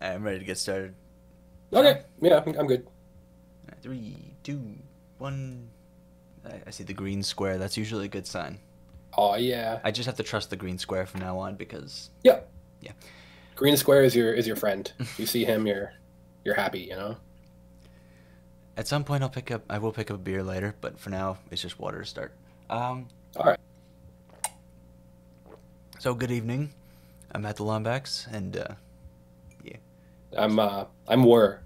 I'm ready to get started. Okay. Yeah, I'm good. 3, 2, 1. I see the green square. That's usually a good sign. Oh, yeah. I just have to trust the green square from now on because... Yeah. Yeah. Green square is your friend. If you see him, you're happy, you know? At some point, I will pick up a beer later, but for now, it's just water to start. All right. So, good evening. I'm at the Lombax, and, yeah. I'm Wur.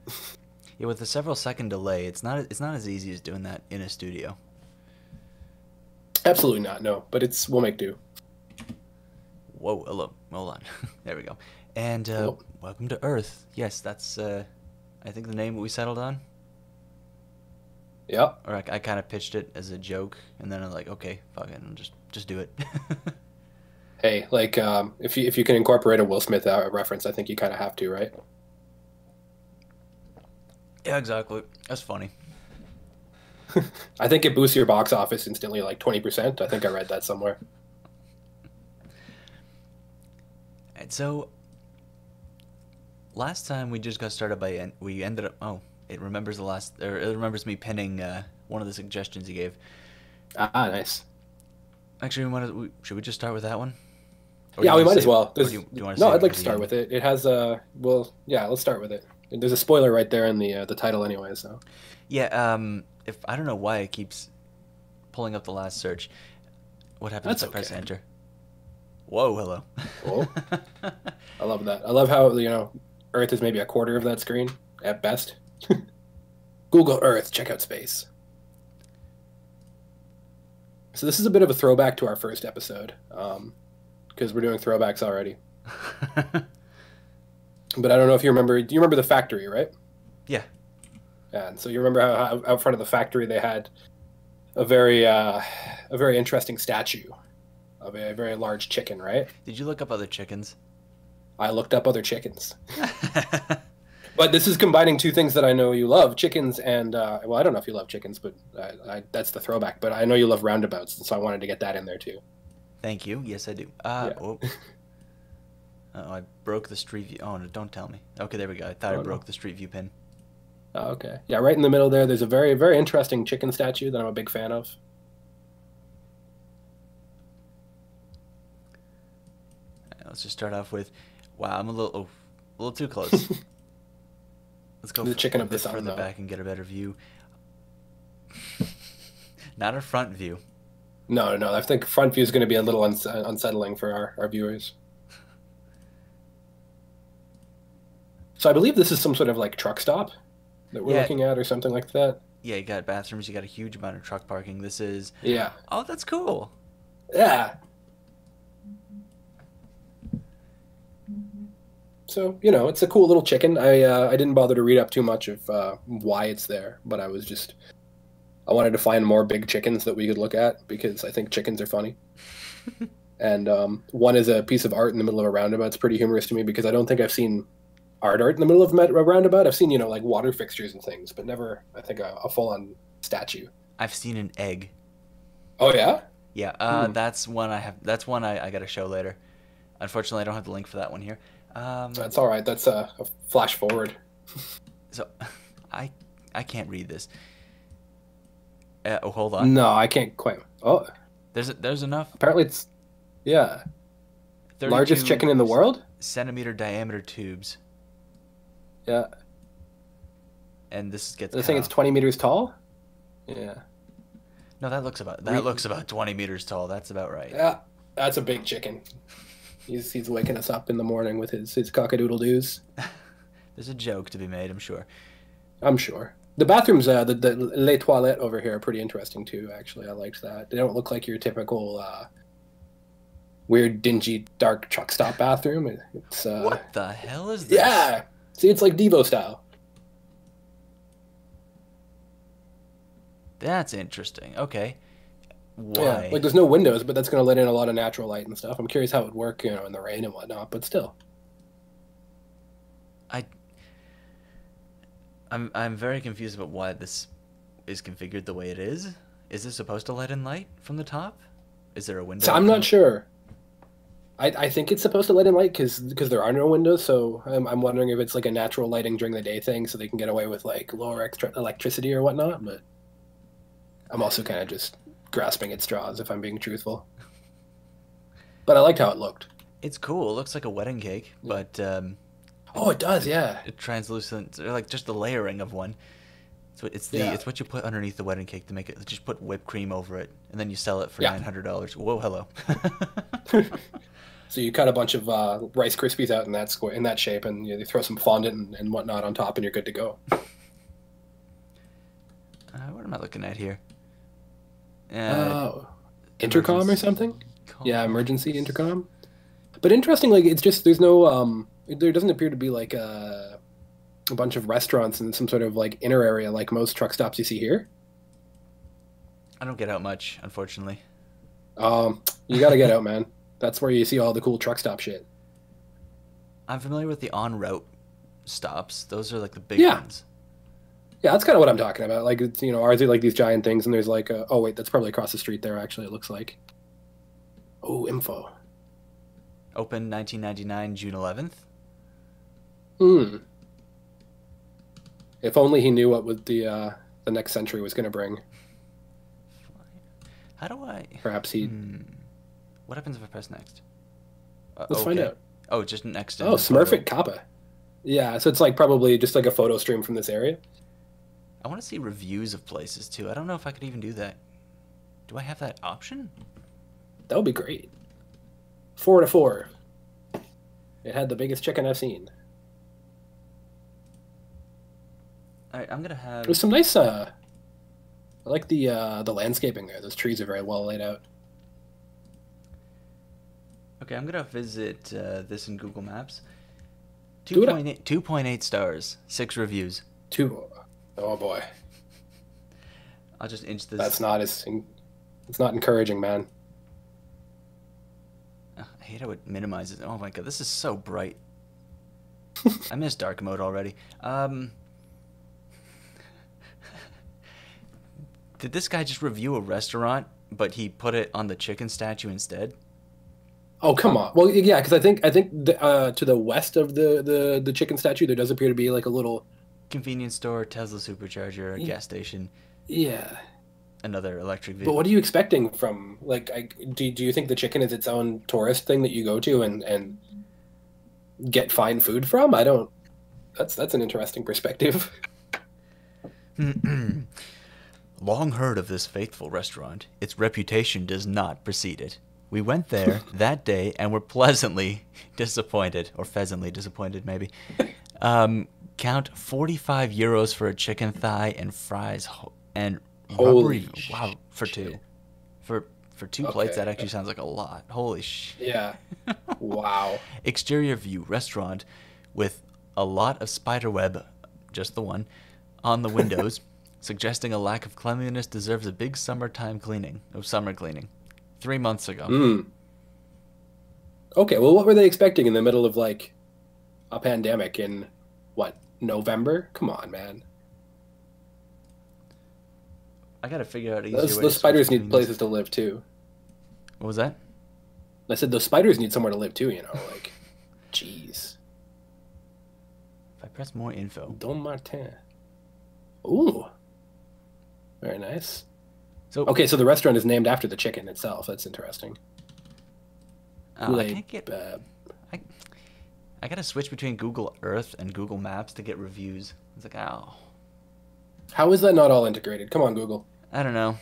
Yeah, with a several-second delay, it's not as easy as doing that in a studio. Absolutely not, no. But we'll make do. Whoa, hello. Hold on. There we go. And welcome to Earth. Yes, that's, I think the name we settled on. Yep. Or I kind of pitched it as a joke, and then I'm like, okay, fuck it, just do it. Hey, like, if you can incorporate a Will Smith reference, I think you kind of have to, right? Yeah, exactly. That's funny. I think it boosts your box office instantly, like 20%. I think I read that somewhere. And so, last time we just got started by we ended up. Oh. It remembers it remembers me penning one of the suggestions he gave. Ah, nice. Actually, should we just start with that one? Or yeah, we might as well. No, I'd like to start with it. It has well, yeah, let's start with it. There's a spoiler right there in the title anyway, so. Yeah, if I don't know why it keeps pulling up the last search. What happens if I press enter? Whoa, hello. Whoa. I love that. I love how, you know, Earth is maybe a quarter of that screen at best. Google Earth, check out space. So this is a bit of a throwback to our first episode, because we're doing throwbacks already. But I don't know if you remember. Do you remember the factory, right? Yeah. And so you remember how out front of the factory they had a very interesting statue of a very large chicken, right? Did you look up other chickens? I looked up other chickens. But this is combining two things that I know you love, chickens and, well, I don't know if you love chickens, but that's the throwback. But I know you love roundabouts, so I wanted to get that in there, too. Thank you. Yes, I do. Yeah. Oh. Oh, I broke the street view. Oh, no, don't tell me. Okay, there we go. I thought I broke the street view pin. Oh, okay. Yeah, right in the middle there, there's a very, very interesting chicken statue that I'm a big fan of. All right, let's just start off with, wow, I'm a little too close. Let's go further back and get a better view. Not a front view. No. I think front view is going to be a little unsettling for our viewers. So I believe this is some sort of like truck stop that we're looking at or something like that. Yeah, you got bathrooms. You got a huge amount of truck parking. This is... Yeah. Oh, that's cool. Yeah. So, you know, it's a cool little chicken. I didn't bother to read up too much of why it's there, but I wanted to find more big chickens that we could look at because I think chickens are funny. And one is a piece of art in the middle of a roundabout. It's pretty humorous to me because I don't think I've seen art in the middle of a roundabout. I've seen, you know, like water fixtures and things, but never, I think, a full-on statue. I've seen an egg. Oh, yeah? Yeah, that's one I have. That's one I got to show later. Unfortunately, I don't have the link for that one here. That's all right. That's a flash forward. So, I can't read this. Oh, hold on. No, I can't quite. Oh, there's enough. Apparently, it's yeah. Largest chicken in the world. Centimeter diameter tubes. Yeah. And this gets. The thing it's 20 meters tall. Yeah. No, that looks about 20 meters tall. That's about right. Yeah, that's a big chicken. He's waking us up in the morning with his cock-a-doodle-doos. There's a joke to be made, I'm sure. I'm sure. The bathrooms, the Les Toilettes over here are pretty interesting, too, actually. I liked that. They don't look like your typical weird, dingy, dark truck stop bathroom. It's, what the hell is this? Yeah! See, it's like Devo style. That's interesting. Okay. Why? Yeah, like there's no windows, but that's going to let in a lot of natural light and stuff. I'm curious how it would work, you know, in the rain and whatnot, but still. I'm very confused about why this is configured the way it is. Is this supposed to let in light from the top? Is there a window? So I'm not sure. I think it's supposed to let in light because there are no windows, so I'm wondering if it's like a natural lighting during the day thing so they can get away with like lower electricity or whatnot, but I'm also kind of just grasping at straws if I'm being truthful. But I liked how it looked. It's cool. It looks like a wedding cake, but... oh, it does, yeah. It translucent, or like just the layering of one. It's what you put underneath the wedding cake to make it. Just put whipped cream over it, and then you sell it for $900. Whoa, hello. So you cut a bunch of Rice Krispies out in that square, in that shape, and you throw some fondant and whatnot on top, and you're good to go. What am I looking at here? Intercom or something? Yeah, emergency intercom. But interestingly, it's just there's no. There doesn't appear to be like a bunch of restaurants and some sort of like inner area like most truck stops you see here. I don't get out much, unfortunately. You gotta get out, man. That's where you see all the cool truck stop shit. I'm familiar with the on-route stops. Those are like the big ones. Yeah, that's kind of what I'm talking about. Like, it's, you know, ours are like these giant things, and there's like a, oh wait, that's probably across the street there actually, it looks like. Oh, info. Open 1999, June 11th. Hmm. If only he knew what the next century was going to bring. How do I... Perhaps he... What happens if I press next? Let's find out. Oh, just next. Oh, Smurfit Kappa. Yeah, so it's like probably just like a photo stream from this area. I want to see reviews of places too. I don't know if I could even do that. Do I have that option? That would be great. 4 out of 4. It had the biggest chicken I've seen. Alright, I'm gonna have... There's some nice, I like the landscaping there. Those trees are very well laid out. Okay, I'm gonna visit this in Google Maps. 2.8 stars. 6 reviews. Oh boy. I'll just inch this... That's not as... It's not encouraging, man. I hate how it minimizes... Oh my god, this is so bright. I miss dark mode already. Did this guy just review a restaurant, but he put it on the chicken statue instead? Oh, come on. Well, yeah, because I think to the west of the chicken statue, there does appear to be like a little... Convenience store, Tesla supercharger, gas station. Yeah. Another electric vehicle. But what are you expecting from, like, do you think the chicken is its own tourist thing that you go to and get fine food from? I don't... That's an interesting perspective. Long heard of this faithful restaurant. Its reputation does not precede it. We went there that day and were pleasantly disappointed, or pheasantly disappointed, maybe. Count 45 euros for a chicken thigh and fries and rubbery. Wow, for two. For two plates, that actually sounds like a lot. Holy shit. Yeah. Wow. Exterior view restaurant with a lot of spiderweb, just the one, on the windows. Suggesting a lack of cleanliness deserves a big summertime cleaning. Oh, summer cleaning. 3 months ago. Okay, well, what were they expecting in the middle of, like, a pandemic in, what, November? Come on, man. I gotta figure out easier ways. Those spiders need places to live, too. What was that? I said those spiders need somewhere to live, too, you know, like, jeez. If I press more info. Don Martin. Ooh. Very nice. So, okay, so the restaurant is named after the chicken itself. That's interesting. I can't get... I gotta switch between Google Earth and Google Maps to get reviews. It's like, ow. How is that not all integrated? Come on, Google. I don't know.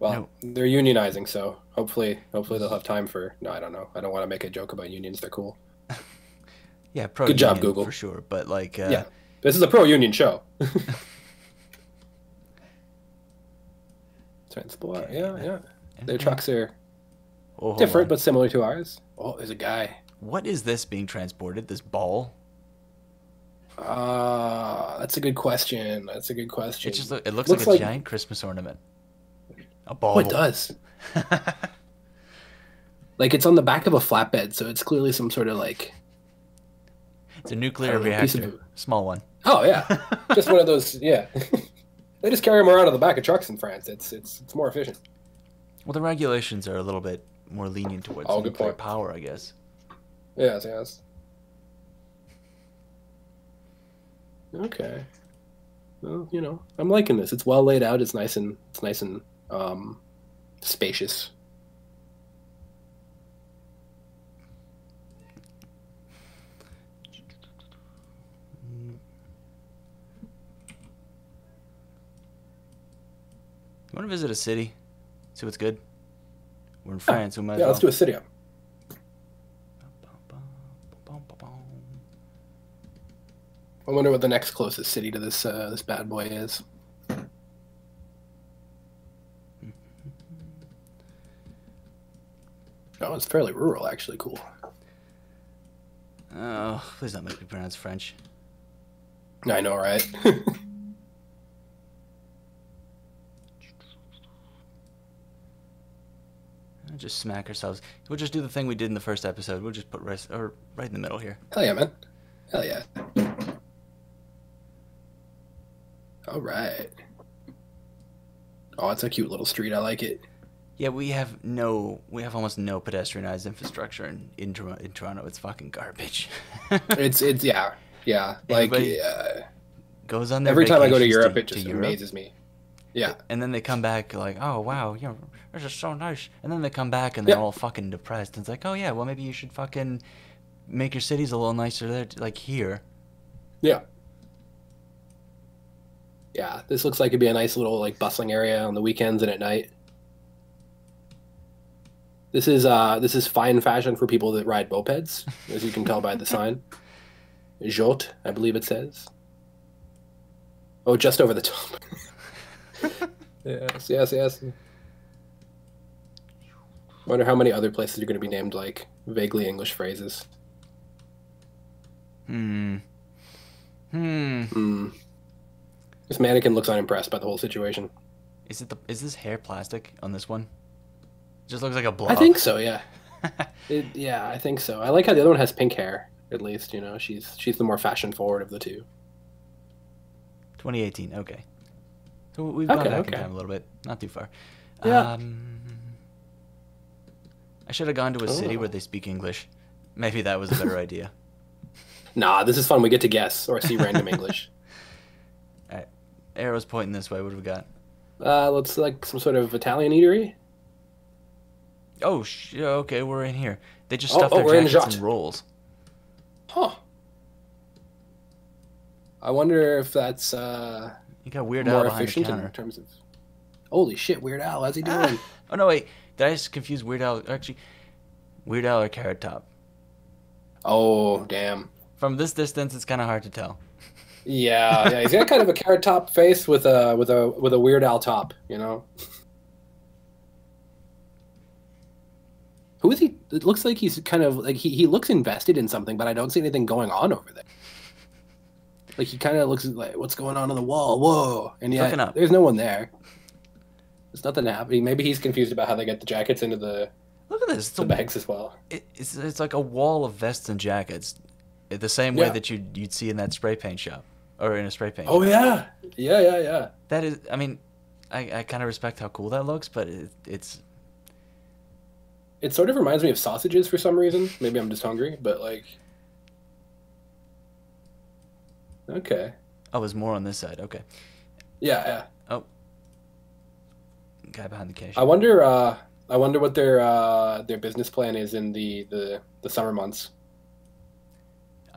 Well, no. They're unionizing, so hopefully they'll have time for... No, I don't know. I don't want to make a joke about unions. They're cool. Yeah, pro-union. Good job, Google. For sure, but like... yeah, this is a pro-union show. Transport. Yeah. Their trucks are different but similar to ours. Oh, there's a guy. What is this being transported? This ball? That's a good question. It just looks like a giant Christmas ornament. A ball. Oh, it does. Like it's on the back of a flatbed, so it's clearly some sort of like... It's a nuclear reactor. Small one. Oh, yeah. Just one of those, yeah. They just carry them around on the back of trucks in France. It's more efficient. Well, the regulations are a little bit more lenient towards nuclear power, I guess. Yes, yes. Okay. Well, you know, I'm liking this. It's well laid out. It's nice and spacious. You want to visit a city? See what's good? We're in France. We might as well. Let's do a city up. I wonder what the next closest city to this this bad boy is. Oh, it's fairly rural, actually. Cool. Oh, please don't make me pronounce French. I know, right? Just smack ourselves. We'll just do the thing we did in the first episode. We'll just put right in the middle here. Hell yeah, man. Hell yeah. All right. Oh, it's a cute little street. I like it. Yeah, we have almost no pedestrianized infrastructure in Toronto. It's fucking garbage. it's yeah. Everybody goes on their every time I go to Europe, it just amazes me. Yeah. And then they come back like, oh wow, you know, it's just so nice. And then they come back and they're all fucking depressed. And it's like, oh yeah, well maybe you should fucking make your cities a little nicer there, like here. Yeah. Yeah, this looks like it'd be a nice little like bustling area on the weekends and at night. This is fine fashion for people that ride mopeds, as you can tell by the sign. Jot, I believe it says. Oh, just over the top. Yes. I wonder how many other places are going to be named like vaguely English phrases. Hmm. This mannequin looks unimpressed by the whole situation. Is this hair plastic on this one? It just looks like a blob. I think so, yeah. Yeah, I think so. I like how the other one has pink hair. At least, you know, she's the more fashion forward of the two. 2018. Okay. So we've gone back in time a little bit, not too far. Yeah. I should have gone to a city where they speak English. Maybe that was a better idea. Nah, this is fun. We get to guess or see random English. All right. Arrow's pointing this way. What have we got? Looks like some sort of Italian eatery. Oh, okay, we're in here. They just stuffed their jackets in rolls. Huh. I wonder if that's you got Weird Al behind the counter. In terms of... Holy shit, Weird Al, how's he doing? Oh, no, wait. Did I just confuse Weird Al? Actually, Weird Al or Carrot Top? Oh, damn. From this distance, it's kind of hard to tell. Yeah, he's got kind of a Carrot Top face with a Weird Al top, you know? Who is he? It looks like he's kind of, like, he looks invested in something, but I don't see anything going on over there. Like, he kind of looks like, what's going on the wall? Whoa! And yeah, there's no one there. There's nothing happening. Maybe he's confused about how they get the jackets into the... Look at this. The bags as well. It's like a wall of vests and jackets, the same way that you'd see in that spray paint shop, or in a spray paint shop. Yeah. That is, I mean, I kind of respect how cool that looks, but it's... It sort of reminds me of sausages for some reason. Maybe I'm just hungry, but like... Okay. Oh, there's more on this side. Okay. Yeah. Oh. Guy behind the cash. I wonder what their business plan is in the summer months.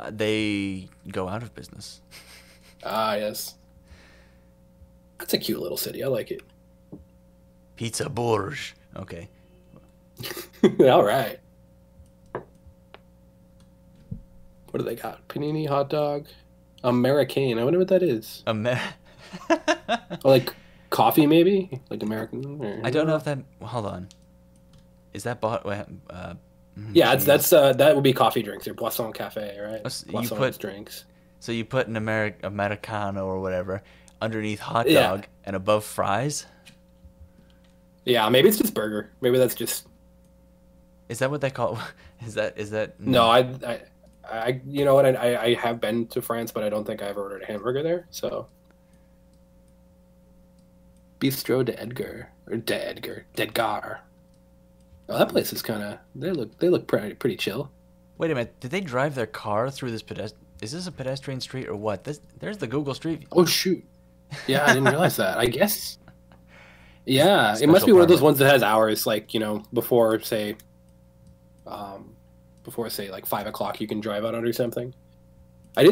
They go out of business. Ah, yes. That's a cute little city. I like it. Pizza Bourges. Okay. All right. What do they got? Panini hot dog. Americane. I wonder what that is. Or like coffee, maybe? Like American? Or... I don't know if that... Hold on. Is that... yeah, that would be coffee drinks or Boisson Cafe, right? Boisson drinks. So you put an Americano or whatever underneath hot dog and above fries? Yeah, maybe it's just burger. Maybe that's just... Is that what they call... Is that... No, I you know what, I have been to France, but I don't think I ever ordered a hamburger there, so Bistro de Edgar or Dedgar. Oh, that place is kind of they look pretty chill. Wait a minute, did they drive their car through this pedestrian? Is this a pedestrian street or what? There's the Google Street. Oh shoot! Yeah, I didn't realize that. I guess. Yeah, it must be one of those ones that has hours, like, you know, before say like 5 o'clock, you can drive out under something. I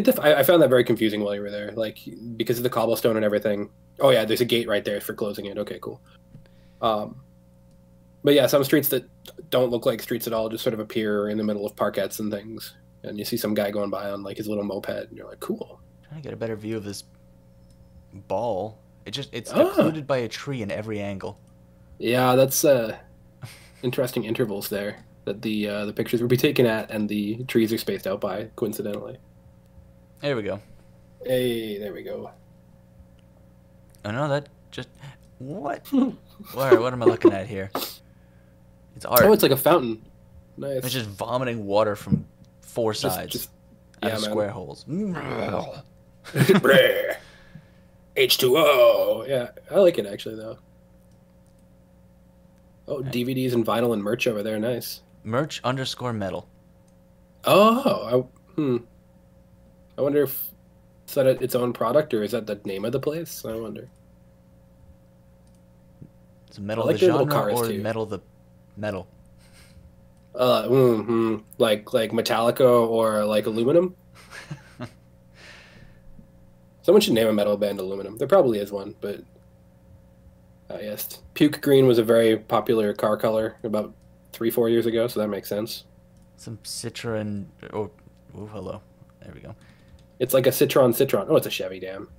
found that very confusing while you were there, like because of the cobblestone and everything. Oh yeah, there's a gate right there for closing it. Okay, cool. But yeah, some streets that don't look like streets at all just sort of appear in the middle of parkettes and things, and you see some guy going by on like his little moped, and you're like, cool. I'm trying to get a better view of this ball. It's occluded by a tree in every angle. Yeah, that's interesting intervals there that the pictures would be taken at, and the trees are spaced out by, coincidentally. There we go. Hey, there we go. Oh no, that just what? What am I looking at here? It's art. Oh, it's like a fountain. Nice. It's just vomiting water from four sides, out of square holes. H2O. Yeah, I like it actually though. Oh, right. DVDs and vinyl and merch over there. Nice. Merch _ metal. Oh, I wonder if is that its own product or is that the name of the place? I wonder. It's metal like of the genre or too. Metal the metal. Like Metallica or like aluminum. Someone should name a metal band aluminum. There probably is one, but yes, puke green was a very popular car color about 3-4 years ago, so that makes sense. Some Citroën. Oh, ooh, hello. There we go. It's like a Citroën. Oh, it's a Chevy, damn.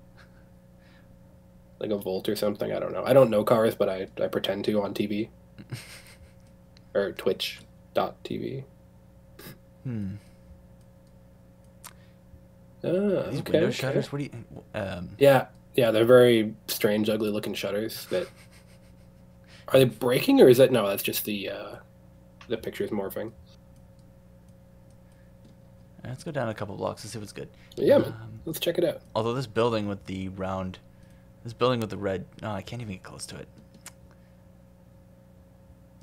Like a Volt or something. I don't know. I don't know cars, but I pretend to on TV. Or twitch.tv. Hmm. Are these window shutters? What do you... Yeah, they're very strange, ugly-looking shutters. That are they breaking, or is that... No, that's just the pictures morphing. Let's go down a couple blocks and see what's good. Yeah, man. Let's check it out. Although this building with the round, this building with the red, no, I can't even get close to it.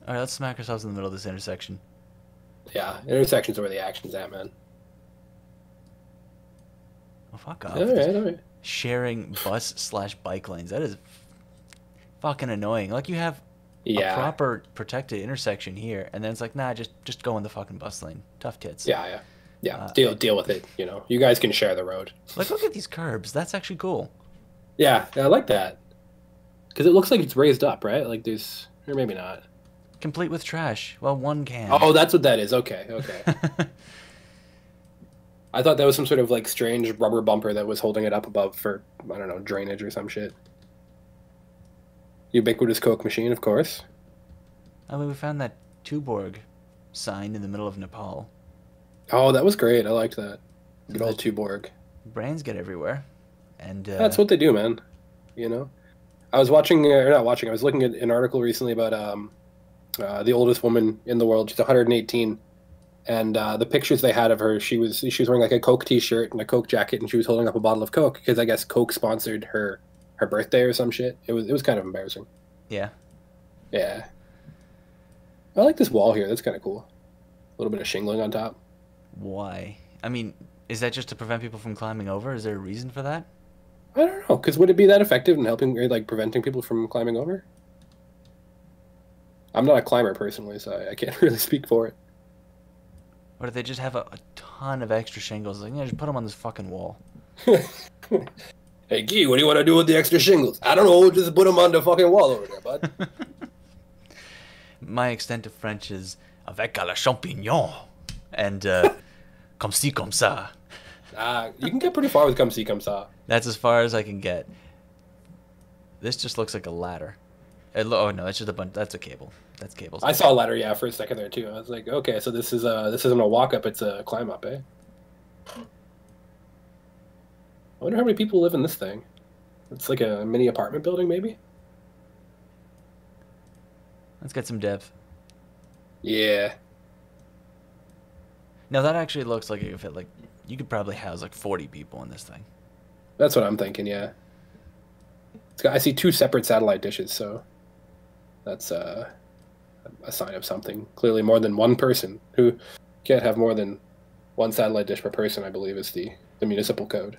All right, let's smack ourselves in the middle of this intersection. Yeah, intersections are where the action's at, man. Oh, fuck off. All right. Sharing bus / bike lanes. That is fucking annoying. Like, you have a proper protected intersection here, and then it's like, nah, just go in the fucking bus lane. Tough tits. Yeah. Yeah, deal with it, you know. You guys can share the road. Like, look at these curbs. That's actually cool. Yeah, I like that. Because it looks like it's raised up, right? Like there's... Or maybe not. Complete with trash. Well, one can. Oh, that's what that is. Okay. I thought that was some sort of, like, strange rubber bumper that was holding it up above for, I don't know, drainage or some shit. Ubiquitous Coke machine, of course. I mean, we found that Tuborg sign in the middle of Nepal. Oh, that was great. I liked that. Good old Tuborg. Brands get everywhere. And that's what they do, man. You know? I was watching, or not watching, I was looking at an article recently about the oldest woman in the world. She's 118. And the pictures they had of her, she was wearing like a Coke t-shirt and a Coke jacket, and she was holding up a bottle of Coke because I guess Coke sponsored her birthday or some shit. It was kind of embarrassing. Yeah. Yeah. I like this wall here. That's kind of cool. A little bit of shingling on top. Why? I mean, is that just to prevent people from climbing over? Is there a reason for that? I don't know, because would it be that effective in helping, or, like, preventing people from climbing over? I'm not a climber, personally, so I can't really speak for it. Or do they just have a ton of extra shingles? Like, yeah, just put them on this fucking wall. Hey, Gee, what do you want to do with the extra shingles? I don't know, just put them on the fucking wall over there, bud. My extent of French is avec à la champignon, and... Comme si, comme ça. You can get pretty far with come see, come saw. That's as far as I can get. This just looks like a ladder. Oh no, that's just a bunch. That's a cable. That's cables. I saw a ladder, yeah, for a second there too. I was like, okay, so this isn't a walk up, it's a climb up, eh? I wonder how many people live in this thing. It's like a mini apartment building, maybe. Let's get some depth. Yeah. Now that actually looks like it could fit, like, you could probably house like 40 people in this thing. That's what I'm thinking, yeah. I see two separate satellite dishes, so that's a sign of something. Clearly more than one person, who can't have more than one satellite dish per person, I believe, is the municipal code.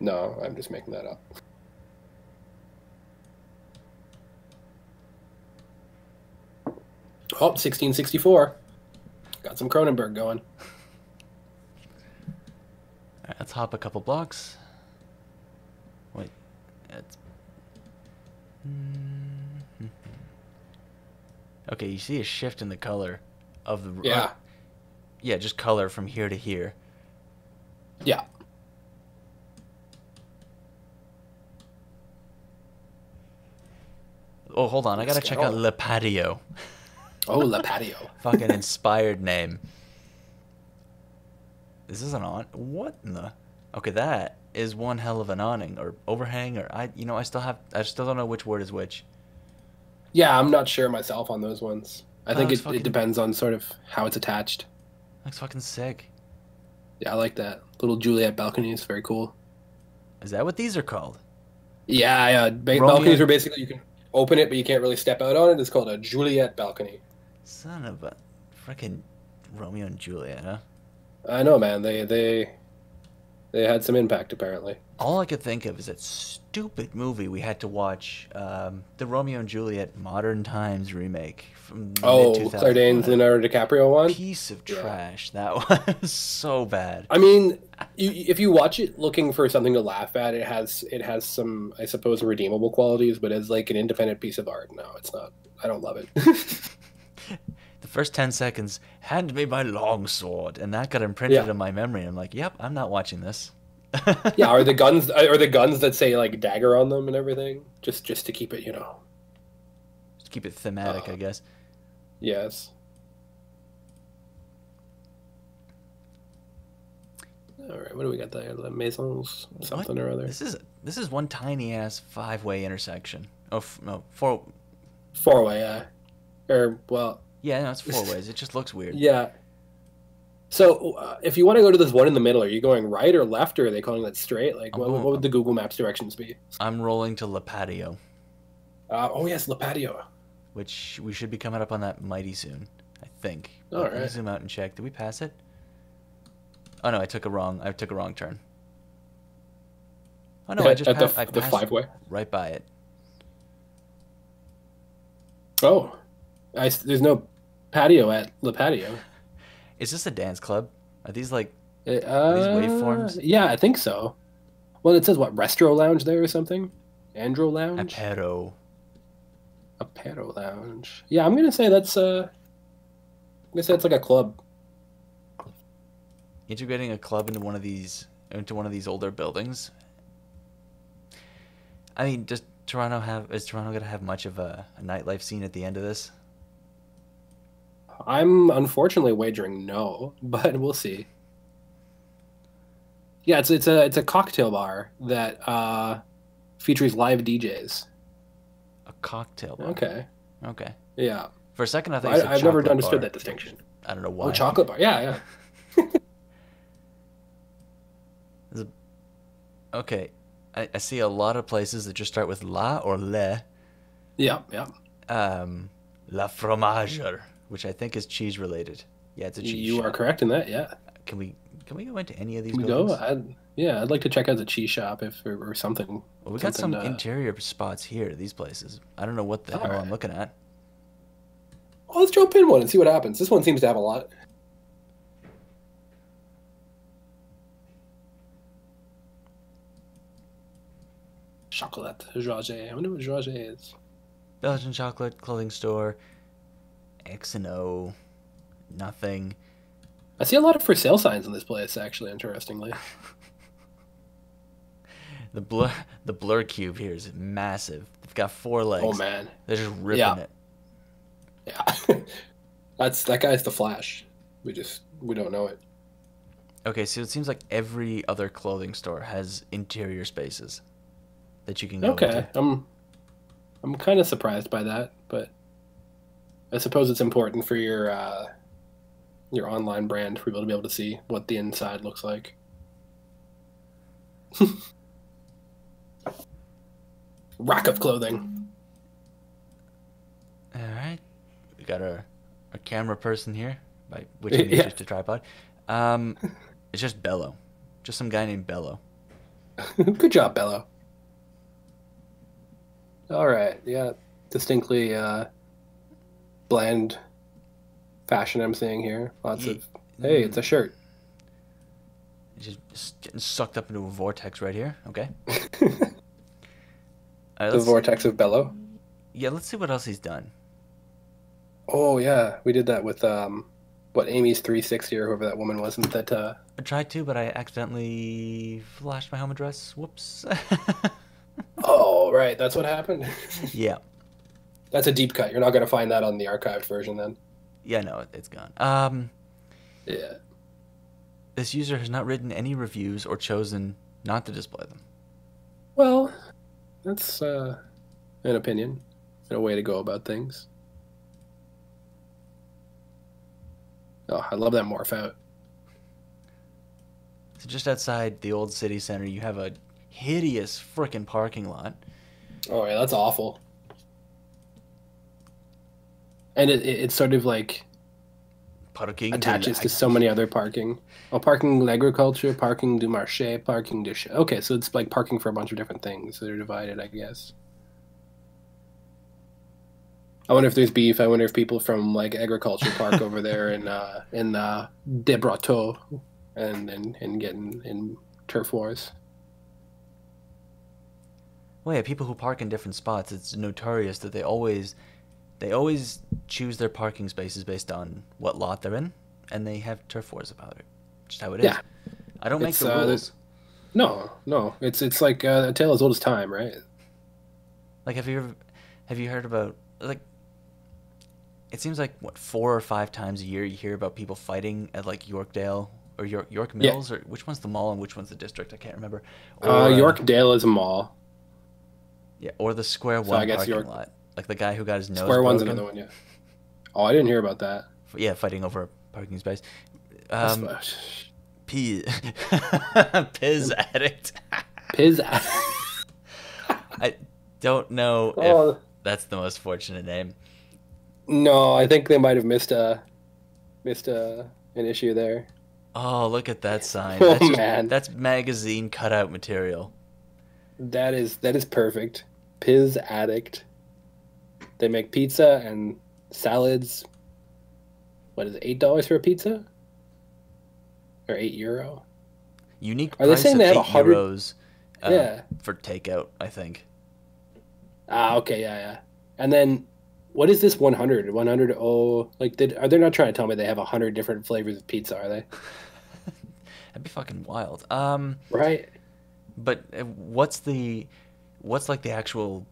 No, I'm just making that up. Oh, 1664. Got some Cronenberg going. All right, let's hop a couple blocks. Wait. That's... Okay, you see a shift in the color of the... Yeah. Yeah, just color from here to here. Yeah. Oh, hold on. I gotta check out Le Patio. Oh, Le Patio. Fucking inspired name. This is an on... What in the... Okay, that is one hell of an awning or overhang, or I... You know, I still don't know which word is which. Yeah, I'm not sure myself on those ones. I think it, it depends on sort of how it's attached. Looks fucking sick. Yeah, I like that. Little Juliet balconies, very cool. Is that what these are called? Yeah, yeah. Balconies are basically... You can open it, but you can't really step out on it. It's called a Juliet balcony. Son of a freaking Romeo and Juliet, huh? I know, man. They had some impact, apparently. All I could think of is that stupid movie we had to watch, the Romeo and Juliet Modern Times remake from mid-2000. Claire Danes and Leonardo DiCaprio one? Piece of trash. Yeah. That was so bad. I mean, if you watch it looking for something to laugh at, it has some, I suppose, redeemable qualities, but as like an independent piece of art, no, it's not. I don't love it. The first 10 seconds, hand me my longsword, and that got imprinted in my memory. I'm like, yep, I'm not watching this. Yeah, or the guns that say like dagger on them and everything, just to keep it, you know, just keep it thematic, I guess. Yes. All right, what do we got there? The Maisons, something or other. This is one tiny ass five-way intersection. Oh no, four-way. Yeah, or well. Yeah, no, it's four ways. It just looks weird. Yeah. So, if you want to go to this one in the middle, are you going right or left, or are they calling that straight? Like, what would the Google Maps directions be? I'm rolling to Le Patio. Oh, yes, Le Patio. Which we should be coming up on that mighty soon, I think. All right. Let me zoom out and check. Did we pass it? Oh, no, I took a wrong turn. Oh, no, yeah, I passed the five-way. Right by it. Oh. There's no patio at Le Patio. Is this a dance club? Are these like these waveforms? Yeah, I think so. Well, it says what, Restro Lounge there or something? Andro Lounge? Apero Lounge. Yeah, I'm gonna say that's like a club. Integrating a club into one of these older buildings. I mean, just. Is Toronto going to have much of a nightlife scene at the end of this? I'm unfortunately wagering no, but we'll see. Yeah, it's a cocktail bar that features live DJs. A cocktail bar. Okay. Okay. Yeah. For a second, I think it's a chocolate bar. I've never understood that distinction. I don't know why. Oh, chocolate bar. Yeah, yeah. Okay. I see a lot of places that just start with la or le. Yeah, yeah. La Fromager, which I think is cheese related. Yeah, it's a cheese shop. You are correct in that, yeah. Can we go into any of these buildings? I'd like to check out the cheese shop or something. Well, we got some interior spots here, these places. I don't know what the hell I'm looking at. Oh, let's jump in one and see what happens. This one seems to have a lot. Chocolate, Jaget. I wonder what Jaget is. Belgian chocolate, clothing store, X&O, nothing. I see a lot of for sale signs in this place, actually, interestingly. the blur cube here is massive. They've got four legs. Oh, man. They're just ripping it. Yeah. That guy's the Flash. We don't know it. Okay, so it seems like every other clothing store has interior spaces that you can go into. I'm kind of surprised by that, but I suppose it's important for your online brand for people to be able to see what the inside looks like. rack of clothing. All right. We got our camera person here, by which means just a tripod. It's just Bello. Just some guy named Bello. Good job, Bello. All right. Yeah. Distinctly bland fashion I'm seeing here. Lots of, hey, it's a shirt. Just getting sucked up into a vortex right here. Okay. Right, the vortex of Bello. Yeah, let's see what else he's done. Oh, yeah. We did that with, what, Amy's 360 or whoever that woman was. Isn't that, I tried to, but I accidentally flashed my home address. Whoops. Oh, right. That's what happened? Yeah. That's a deep cut. You're not going to find that on the archived version then. Yeah, no, it's gone. Yeah. This user has not written any reviews or chosen not to display them. Well, that's an opinion and a way to go about things. Oh, I love that morph out. So just outside the old city center, you have a hideous frickin' parking lot. Oh, yeah, that's awful. And it's sort of like... parking attaches to so many other parking. Oh, parking l'agriculture, parking du marché, parking du... Okay, so it's like parking for a bunch of different things. They're divided, I guess. I wonder if there's beef. I wonder if people from, like, agriculture park over there in Des Brotteaux and getting in turf wars. Well, yeah, people who park in different spots, it's notorious that they always choose their parking spaces based on what lot they're in, and they have turf wars about it. Just how it is. I don't make the rules. No. It's like a tale as old as time, right? Like, have you heard about, like, it seems like, what, 4 or 5 times a year you hear about people fighting at, like, Yorkdale or York Mills, or which one's the mall and which one's the district? I can't remember. Or, Yorkdale is a mall. Yeah, or the Square One parking lot. Like the guy who got his nose broken. Square One's another one, yeah. Oh, I didn't hear about that. Yeah, fighting over a parking space. Piz addict. Piz addict. I don't know if that's the most fortunate name. No, I think they might have missed an issue there. Oh, look at that sign. Oh, man. That's magazine cutout material. That is perfect. Piz addict. They make pizza and salads. What is it, $8 for a pizza? Or €8? Unique price. Are they saying of they have €100 for takeout, I think. Ah, okay, yeah. And then, what is this 100? 100, oh, like, are they not trying to tell me they have 100 different flavors of pizza, are they? That'd be fucking wild. Right. But what's like the actual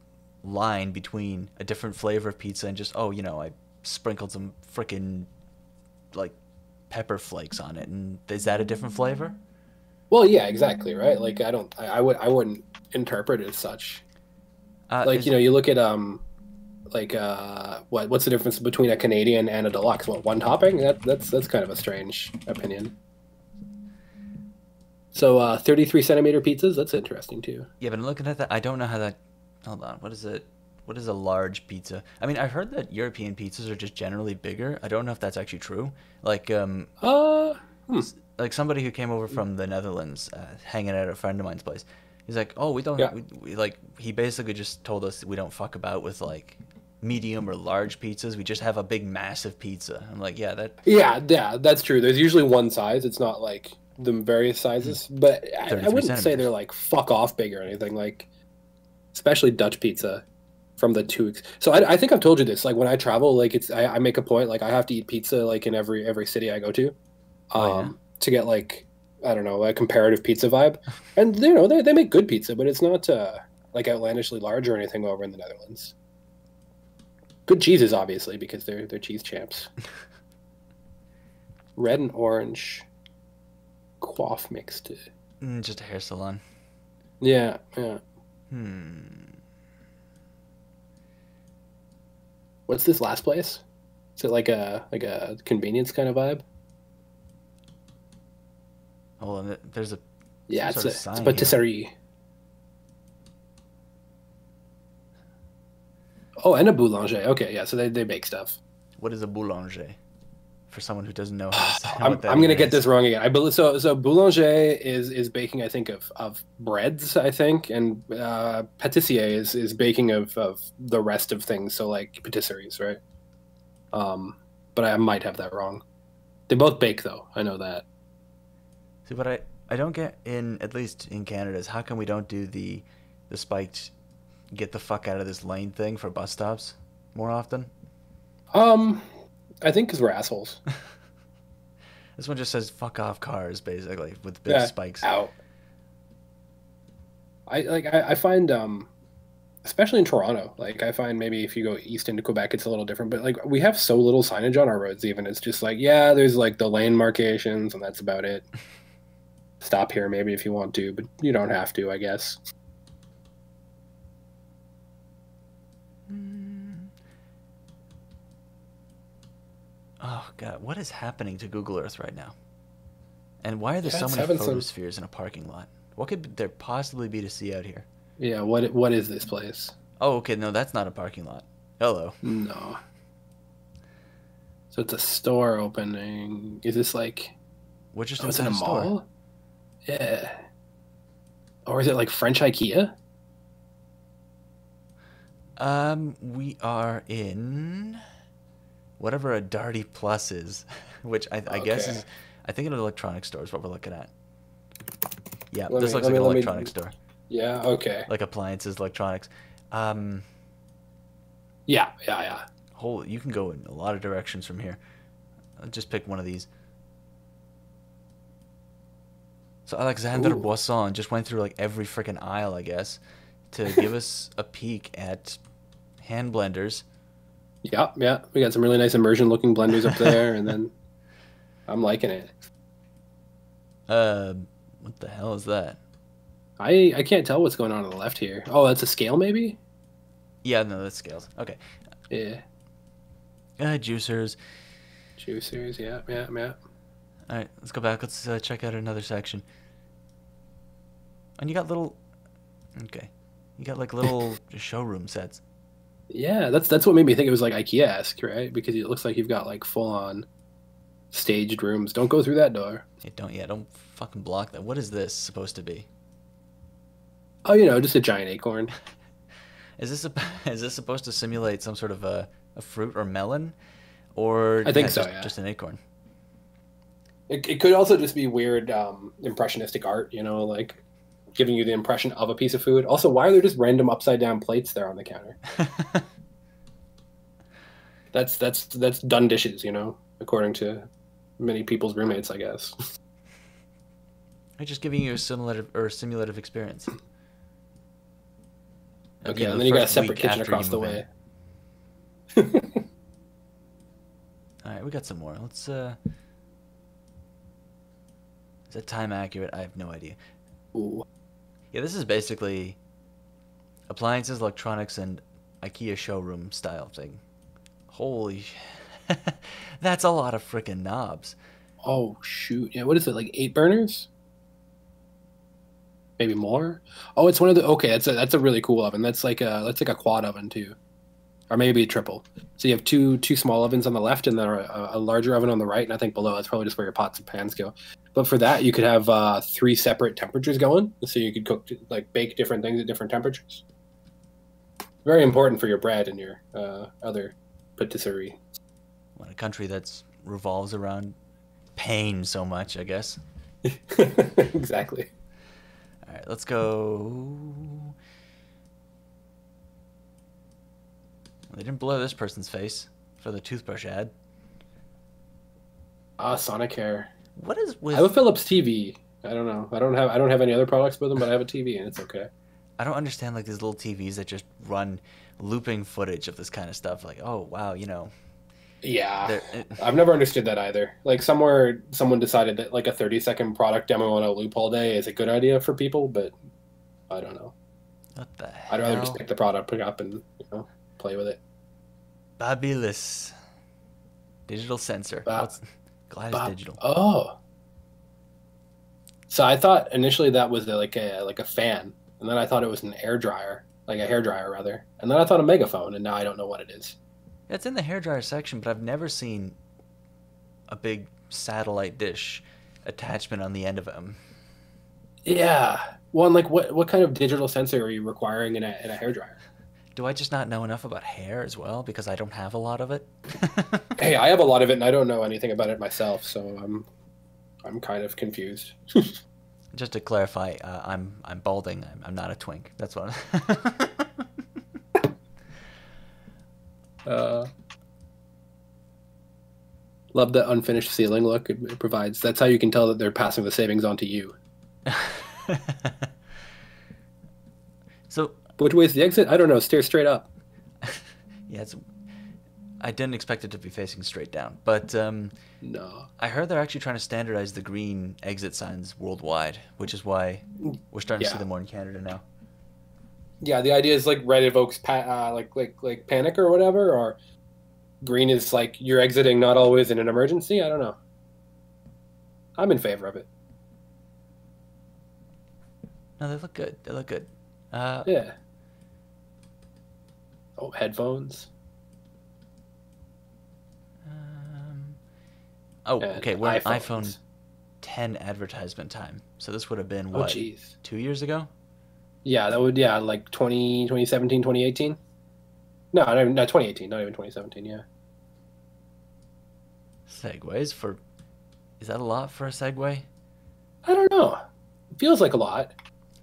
line between a different flavor of pizza and just, oh, you know, I sprinkled some frickin', like, pepper flakes on it, and is that a different flavor? Well, yeah, exactly, right? Like, I wouldn't interpret it as such. Like, you know, you look at what's the difference between a Canadian and a deluxe? What, one topping? That's kind of a strange opinion. So 33 centimeter pizzas, that's interesting too. Yeah, but looking at that, I don't know how that. Hold on, what is it? What is a large pizza? I mean, I've heard that European pizzas are just generally bigger. I don't know if that's actually true. Like, like somebody who came over from the Netherlands, hanging out at a friend of mine's place. He's like, oh, he basically just told us we don't fuck about with, like, medium or large pizzas. We just have a big, massive pizza. I'm like, yeah, that's true. There's usually one size. It's not like the various sizes, but I wouldn't say they're like fuck off big or anything. Like, especially Dutch pizza from the 2 weeks. So I think I've told you this, like, when I travel, like, I make a point, like, I have to eat pizza, like, in every city I go to, to get, like, I don't know, a comparative pizza vibe. And, you know, they make good pizza, but it's not, like, outlandishly large or anything over in the Netherlands. Good cheeses, obviously, because they're cheese champs. Red and orange coif mixed. Just a hair salon. Yeah. What's this last place? Is it like a convenience kind of vibe? Oh, and there's a patisserie. Oh, and a boulanger. Okay, yeah, so they bake stuff. What is a boulanger? For someone who doesn't know how to say I'm going to get this wrong again. I believe so boulanger is baking, I think, of breads, I think, and pâtissier is baking of the rest of things, so like patisseries, right? But I might have that wrong. They both bake, though. I know that. See, what I don't get, in at least in Canada, is how come we don't do the spiked get the fuck out of this lane thing for bus stops more often? I think because we're assholes. This one just says "fuck off" cars, basically, with big spikes. Out. I find, especially in Toronto, like I find maybe if you go east into Quebec, it's a little different. But like we have so little signage on our roads. Even it's just like, yeah, there's like the lane markations, and that's about it. Stop here, maybe if you want to, but you don't have to, I guess. Oh, God, what is happening to Google Earth right now? And why are there so many photospheres in a parking lot? What could there possibly be to see out here? Yeah, what is this place? Oh, okay, no, that's not a parking lot. Hello. No. So it's a store opening. Is this like... We're just in a mall? Yeah. Or is it like French IKEA? We are in... whatever a Darty Plus is, which I guess is, I think an electronics store is what we're looking at. Yeah, this looks like an electronics store. Yeah, okay. Like appliances, electronics. Yeah. Holy, you can go in a lot of directions from here. I'll just pick one of these. So Alexander Boisson just went through like every freaking aisle, I guess, to give us a peek at hand blenders. Yeah. We got some really nice immersion-looking blenders up there, and then I'm liking it. What the hell is that? I can't tell what's going on the left here. Oh, that's a scale, maybe? Yeah, no, that's scales. Okay. Yeah. Juicers. Juicers, yeah. All right, let's go back. Let's check out another section. And you got little... Okay. You got, like, little showroom sets. Yeah, that's what made me think it was like IKEA-esque, right? Because it looks like you've got like full-on staged rooms. Don't go through that door. Don't fucking block that. What is this supposed to be? Oh, you know, just a giant acorn. Is this supposed to simulate some sort of a fruit or melon, or I think just an acorn? It could also just be weird impressionistic art, you know, like giving you the impression of a piece of food. Also, why are there just random upside-down plates there on the counter? that's done dishes, you know, according to many people's roommates, I guess. I'm just giving you a simulative experience. Okay, and then you got a separate kitchen across the way. All right, we got some more. Let's. Is that time accurate? I have no idea. Ooh. Yeah, this is basically appliances, electronics, and IKEA showroom style thing. Holy shit. That's a lot of freaking knobs. Oh, shoot. Yeah, what is it, like 8 burners? Maybe more? Oh, it's one of the... Okay, that's a really cool oven. That's like a quad oven, too. Or maybe a triple. So you have two small ovens on the left and then a larger oven on the right, and I think below that's probably just where your pots and pans go. But for that, you could have 3 separate temperatures going, so you could cook, like, bake different things at different temperatures. Very important for your bread and your other patisserie. Well, in a country that revolves around pain so much, I guess. Exactly. All right, let's go. They didn't blur this person's face for the toothbrush ad. Sonicare. What is with... I have a Philips TV. I don't know. I don't have any other products with them, but I have a TV and it's okay. I don't understand like these little TVs that just run looping footage of this kind of stuff. Like, oh wow, you know. Yeah, I've never understood that either. Like somewhere, someone decided that like a 30-second product demo on a loop all day is a good idea for people, but I don't know. What the hell? I'd rather just pick the product, put it up, and you know, play with it. Babyless. Digital sensor. Glad it's digital. Oh. So I thought initially that was like a fan, and then I thought it was an air dryer, like a hairdryer rather. And then I thought a megaphone, and now I don't know what it is. It's in the hairdryer section, but I've never seen a big satellite dish attachment on the end of them. Yeah. Well, and like what kind of digital sensor are you requiring in a hairdryer? Do I just not know enough about hair as well? Because I don't have a lot of it. Hey, I have a lot of it, and I don't know anything about it myself, so I'm kind of confused. Just to clarify, I'm balding. I'm not a twink. That's what I'm... Love the unfinished ceiling look it provides. That's how you can tell that they're passing the savings on to you. So... Which way is the exit? I don't know. Steer straight up. Yeah, it's... I didn't expect it to be facing straight down, but no. I heard they're actually trying to standardize the green exit signs worldwide, which is why we're starting to see them more in Canada now. Yeah, the idea is like red evokes like panic or whatever, or green is like you're exiting not always in an emergency. I don't know. I'm in favor of it. No, they look good. They look good. Yeah. Oh, headphones. Oh, okay, we're at iPhone 10 advertisement time. So this would have been, what, 2 years ago? Yeah, that would, yeah, like 2017, 2018? No, not even, no, 2018, not even 2017, yeah. Segways for, is that a lot for a Segway? I don't know. It feels like a lot.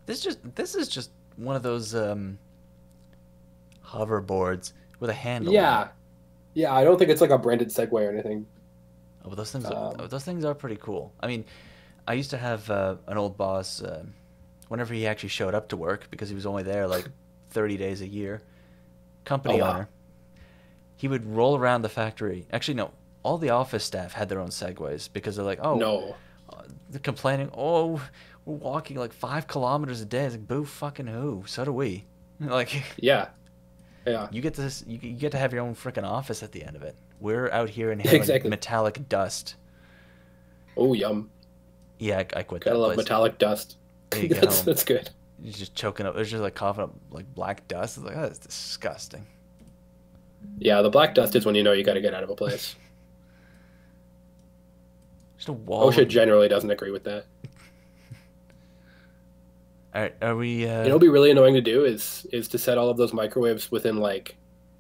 This is just one of those hoverboards with a handle. Yeah. Yeah, I don't think it's like a branded Segway or anything. Oh, those things are pretty cool. I mean, I used to have an old boss, whenever he actually showed up to work, because he was only there like 30 days a year, company owner, he would roll around the factory. Actually, no, all the office staff had their own Segways because they're like, oh, no. They're complaining, oh, we're walking like 5 kilometers a day. It's like, boo fucking who, so do we. Like, yeah. Yeah. You get to have your own freaking office at the end of it. We're out here inhaling metallic dust. Oh, yum. Yeah, I quit. Gotta love metallic dust. That's good. You're just choking up. It's just like coughing up like black dust. It's like, oh, that's disgusting. Yeah, the black dust is when you know you got to get out of a place. Just a wall. OSHA generally doesn't agree with that. All right, are we? It'll be really annoying to do is to set all of those microwaves within like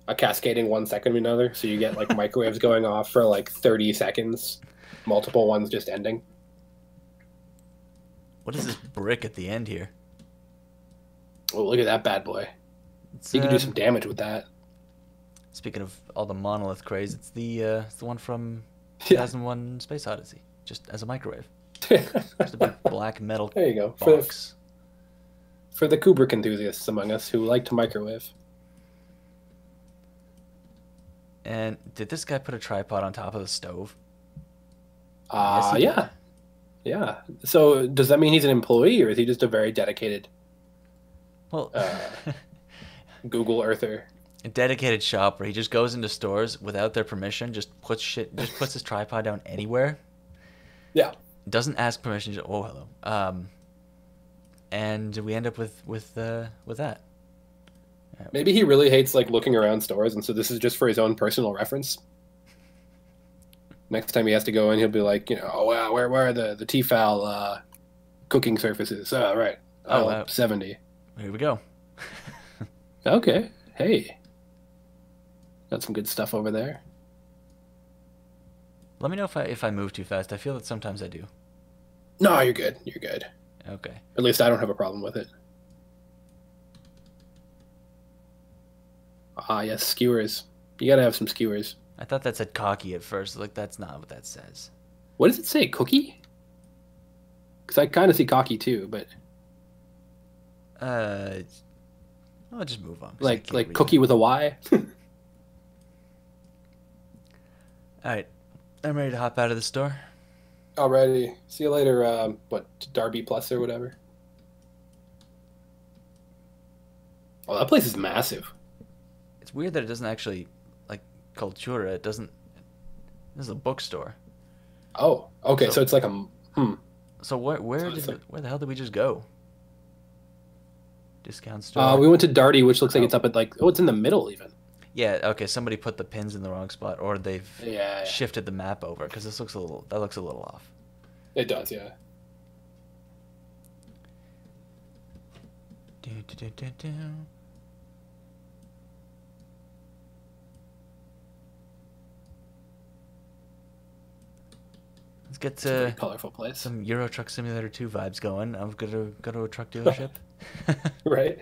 a cascading 1 second to another, so you get like microwaves going off for like 30 seconds, multiple ones just ending. What is this brick at the end here? Oh, look at that bad boy! You can do some damage with that. Speaking of all the monolith craze, it's the one from 2001 Space Odyssey, just as a microwave. Just a big black metal. There you go. Box. For the Kubrick enthusiasts among us who like to microwave. And did this guy put a tripod on top of the stove? Yeah. Yeah. So does that mean he's an employee, or is he just a very dedicated Google Earther? A dedicated shop where he just goes into stores without their permission, just puts his tripod down anywhere. Yeah. Doesn't ask permission, just, oh, hello. And we end up with that. Maybe he really hates like looking around stores, and so this is just for his own personal reference. Next time he has to go in, he'll be like, you know, oh wow, where are the T-Fal cooking surfaces? Oh, right. Oh, 70. Here we go. Okay. Hey. Got some good stuff over there. Let me know if I move too fast. I feel that sometimes I do. No, you're good. You're good. Okay. At least I don't have a problem with it. Ah, yes, skewers. You gotta have some skewers. I thought that said cocky at first. Like, that's not what that says. What does it say? Cookie? Because I kind of see cocky too, but... I'll just move on. Like cookie with a Y? Alright. I'm ready to hop out of the store. Alrighty. See you later, what, Darty Plus or whatever? Oh, that place is massive. It's weird that it doesn't actually, like, Cultura, it doesn't... This is a bookstore. Oh, okay, so it's like a... Hmm. So where the hell did we just go? discount store? We went to Darty, which looks like it's up at like, oh, it's in the middle even. Yeah, okay, somebody put the pins in the wrong spot, or they've shifted the map over, because this looks a little, that looks a little off. It does, yeah. Let's get to colorful place. Some Euro Truck Simulator 2 vibes going. I'm gonna go to a truck dealership. Right.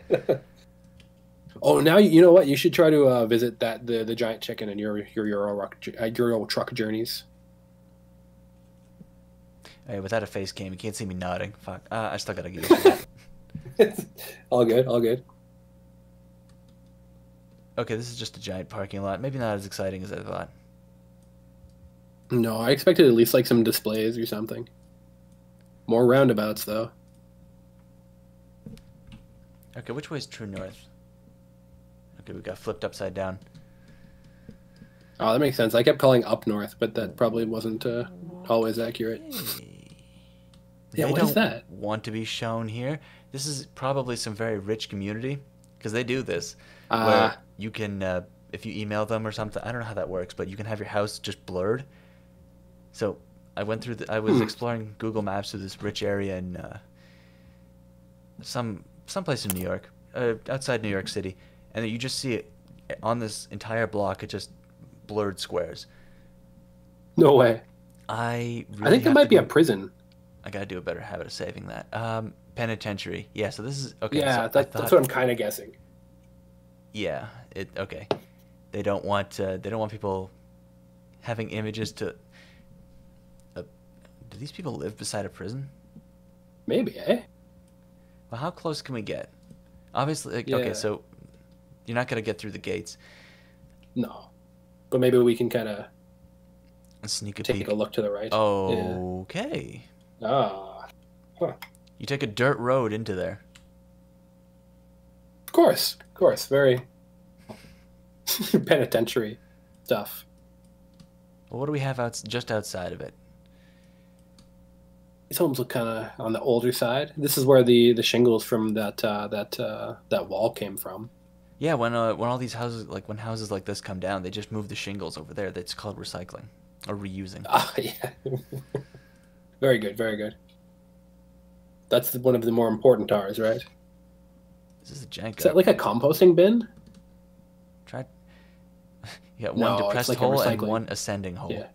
Oh, now you know what? You should try to visit that the giant chicken and your Euro Truck Journeys. Hey, without a face cam, you can't see me nodding. Fuck, I still gotta get used to that. All good, all good. Okay, this is just a giant parking lot. Maybe not as exciting as I thought. No, I expected at least like some displays or something. More roundabouts, though. Okay, which way is true north? Okay, we got flipped upside down. Oh, that makes sense. I kept calling up north, but that probably wasn't always accurate. Yeah, what is that? Want to be shown here. This is probably some very rich community, because they do this. Where you can, if you email them or something, I don't know how that works, but you can have your house just blurred. So I went through, I was exploring Google Maps through this rich area in someplace in New York, outside New York City, and you just see it on this entire block. It just blurred squares. No way. I think that might be a prison. I gotta do a better habit of saving that. Penitentiary. Yeah, so this is okay. Yeah, so that's what I'm kind of guessing. Yeah, okay. They don't want people having images to. Do these people live beside a prison? Maybe, eh? Well, how close can we get? Obviously, like, okay. So you're not gonna get through the gates. No, but maybe we can kind of sneak a peek. Take a look to the right. Oh, yeah. Okay. Ah, huh. You take a dirt road into there. Of course, very penitentiary stuff. Well, what do we have just outside of it? These homes look kind of on the older side. This is where the shingles from that wall came from. Yeah, when all these houses when houses like this come down, they just move the shingles over there. That's called recycling or reusing. Ah, yeah. Very good, very good. That's one of the more important R's, right? This is a jank. Is that like a composting bin? Try. You got one depressed hole and one ascending hole. Yeah.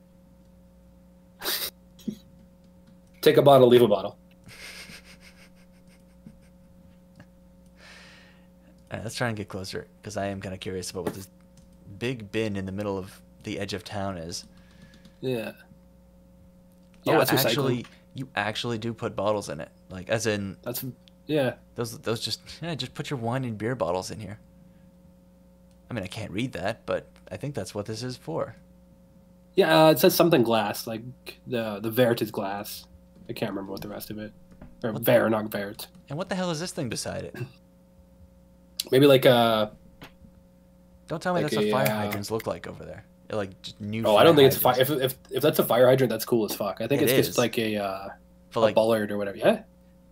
Take a bottle, leave a bottle. All right, let's try and get closer, because I am kind of curious about what this big bin in the middle of the edge of town is. Yeah. Yeah, you actually do put bottles in it, like as in that's those just put your wine and beer bottles in here. I mean, I can't read that, but I think that's what this is for. Yeah, it says something glass, like the Vert is glass. I can't remember what the rest of it, or Ver, not Vert. And what the hell is this thing beside it? Maybe like a. Don't tell me like that's what fire hydrants look like over there. Like just new. Oh, I don't think it's a fire. If that's a fire hydrant, that's cool as fuck. I think it's just like a bollard or whatever. Yeah.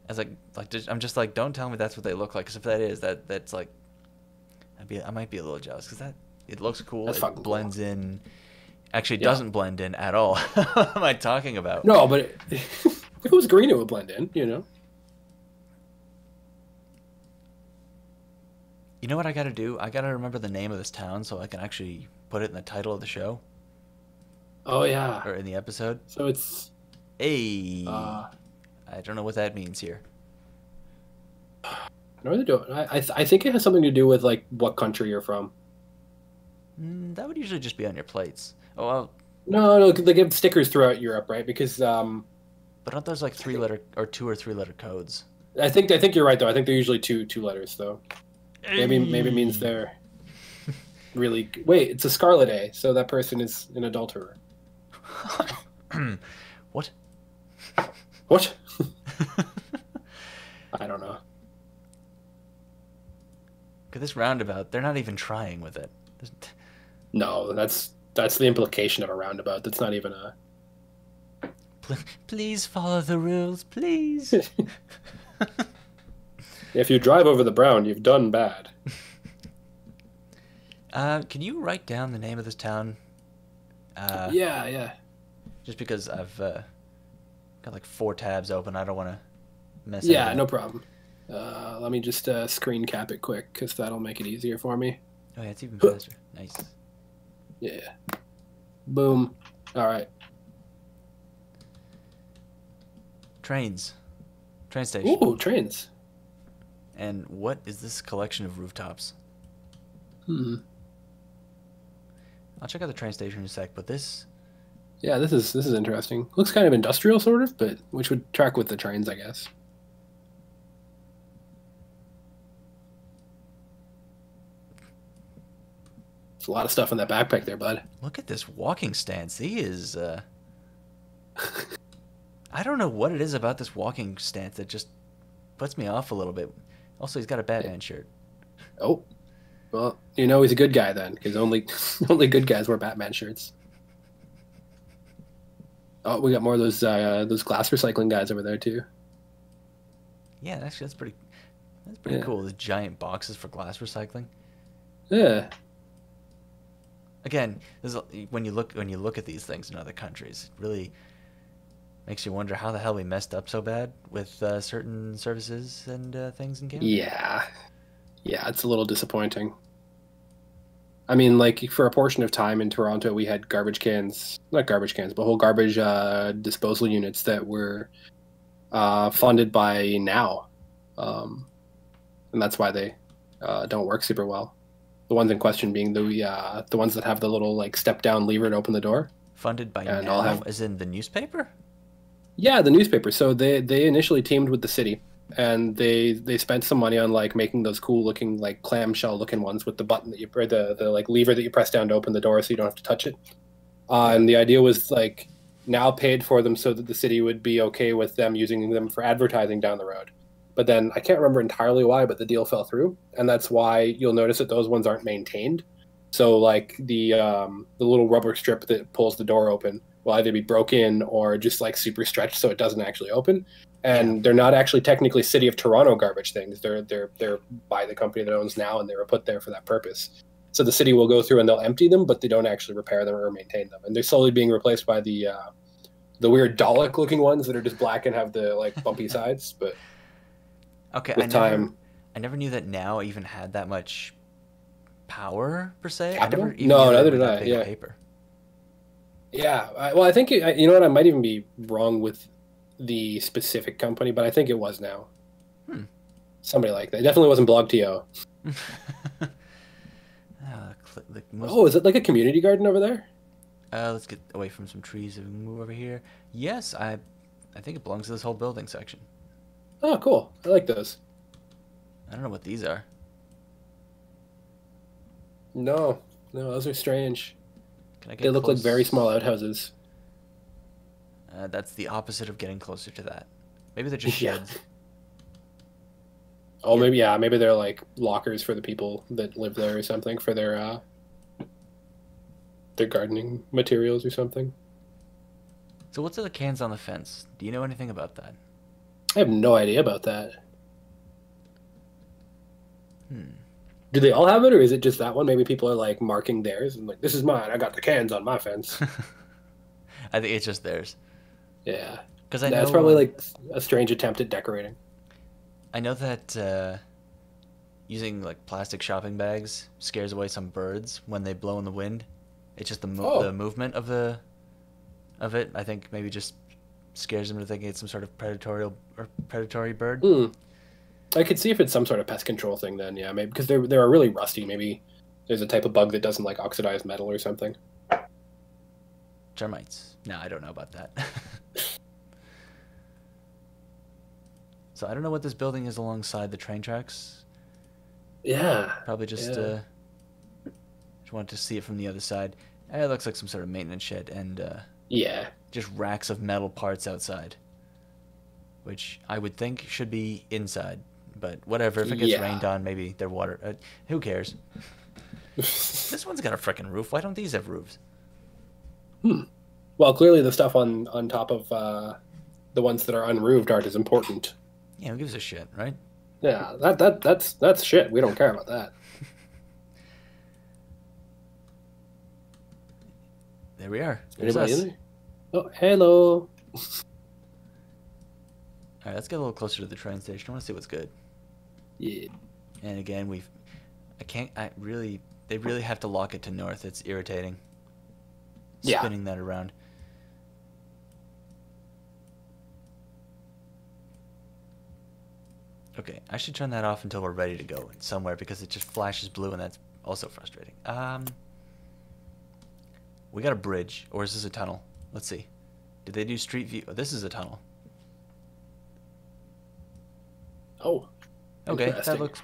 As I'm just like, don't tell me that's what they look like. Because if that is that's like, I might be a little jealous because it looks cool. That's fucking cool. Blends in. Actually, it doesn't blend in at all. What am I talking about? No, but if it was green, it would blend in. You know. You know what I gotta do? I gotta remember the name of this town so I can actually put it in the title of the show. Oh yeah. Or in the episode. So it's. Hey. I don't know what that means here. No, they don't. I think it has something to do with like what country you're from. That would usually just be on your plates. Oh. No, they give stickers throughout Europe, right? Because. But aren't those like three-letter or 2 or 3-letter codes? I think you're right though. I think they're usually two letters though. Maybe means they're really... Wait, it's a Scarlet A, so that person is an adulterer. What? What? I don't know. Look at this roundabout. They're not even trying with it. No, that's the implication of a roundabout. That's not even a... Please follow the rules, please. If you drive over the brown, you've done bad. Can you write down the name of this town? Yeah. Just because I've got like 4 tabs open, I don't want to mess it up. Yeah, no problem. Let me just screen cap it quick, because that'll make it easier for me. Oh, yeah, it's even faster. Nice. Yeah. Boom. All right. Trains. Train station. Ooh, trains. And what is this collection of rooftops? I'll check out the train station in a sec, but this... Yeah, this is interesting. Looks kind of industrial, sort of, but which would track with the trains, I guess. There's a lot of stuff in that backpack there, bud. Look at this walking stance. He is... I don't know what it is about this walking stance that just puts me off a little bit. Also, he's got a Batman shirt. Oh. Well, you know he's a good guy then, because only good guys wear Batman shirts. Oh, we got more of those glass recycling guys over there too. Yeah, actually, that's pretty cool. Those giant boxes for glass recycling. Yeah. Again, this is, when you look at these things in other countries, it really makes you wonder how the hell we messed up so bad with certain services and things in Canada. Yeah. Yeah, it's a little disappointing. I mean, like, for a portion of time in Toronto, we had garbage cans, not garbage cans, but whole garbage disposal units that were funded by NOW. And that's why they don't work super well. The ones in question being the ones that have the little, like, step-down lever to open the door. Funded by NOW, as in the newspaper? Yeah, the newspaper. So they initially teamed with the city. And they spent some money on like making those cool looking like clamshell looking ones with the button that you or the like lever that you press down to open the door so you don't have to touch it. And the idea was like NOW paid for them so that the city would be okay with them using them for advertising down the road. But then I can't remember entirely why, but the deal fell through, and that's why you'll notice that those ones aren't maintained. So like the little rubber strip that pulls the door open will either be broken or just like super stretched so it doesn't actually open. And they're not actually technically City of Toronto garbage things. They're by the company that owns NOW, and they were put there for that purpose. So the city will go through and they'll empty them, but they don't actually repair them or maintain them. And they're slowly being replaced by the weird Dalek looking ones that are just black and have the like bumpy sides. But okay, I never knew that NOW even had that much power per se. Capital? I never even no, neither did I. Yeah. Paper. Yeah. Well, I think you know what? I might even be wrong with the specific company, but I think it was NOW. Somebody like that. It definitely wasn't BlogTO. Oh, is it like a community garden over there? Let's get away from some trees and move over here. Yes, I think it belongs to this whole building section. Oh, cool. I like those. I don't know what these are. No, those are strange. Can I get they look close? Like very small outhouses. That's the opposite of getting closer to that. Maybe they're just sheds. Yeah. Oh, maybe they're like lockers for the people that live there or something for their gardening materials or something. So what's the cans on the fence? Do you know anything about that? I have no idea about that. Do they all have it, or is it just that one? Maybe people are like marking theirs and like, this is mine. I got the cans on my fence. I think it's just theirs. Yeah, because I know that's probably like a strange attempt at decorating. I know that using like plastic shopping bags scares away some birds when they blow in the wind. It's just the movement of it. I think maybe just scares them to thinking it's some sort of predatory bird. I could see if it's some sort of pest control thing then. Yeah, maybe because they're really rusty. Maybe there's a type of bug that doesn't like oxidize metal or something. Termites. No, I don't know about that. So I don't know what this building is alongside the train tracks. Yeah. Probably just wanted to see it from the other side. It looks like some sort of maintenance shed and just racks of metal parts outside, which I would think should be inside, but whatever. If it gets rained on, maybe they're water. Who cares? This one's got a frickin' roof. Why don't these have roofs? Well, clearly the stuff on top of the ones that are unroofed aren't as important. Yeah, who gives a shit, right? Yeah, that's shit. We don't care about that. There we are. Anybody in there? Oh, hello. All right, let's get a little closer to the train station. I want to see what's good. Yeah. And again, they really have to lock it to north. It's irritating. Yeah. Spinning that around. Okay, I should turn that off until we're ready to go somewhere, because it just flashes blue, and that's also frustrating. We got a bridge, or is this a tunnel? Let's see. Did they do street view? Oh, this is a tunnel. Oh. Okay, that looks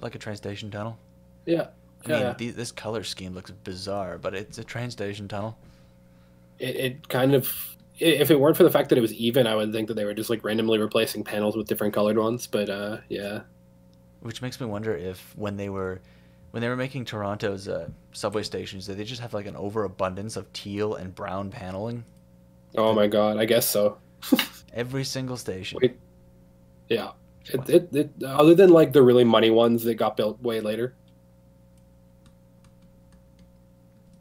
like a train station tunnel. Yeah. I mean, this color scheme looks bizarre, but it's a train station tunnel. It kind of... If it weren't for the fact that it was even, I would think that they were just like randomly replacing panels with different colored ones. But yeah, which makes me wonder if when they were making Toronto's subway stations, did they just have like an overabundance of teal and brown paneling? Oh my god, I guess so. Every single station. Wait. Yeah, other than like the really money ones that got built way later.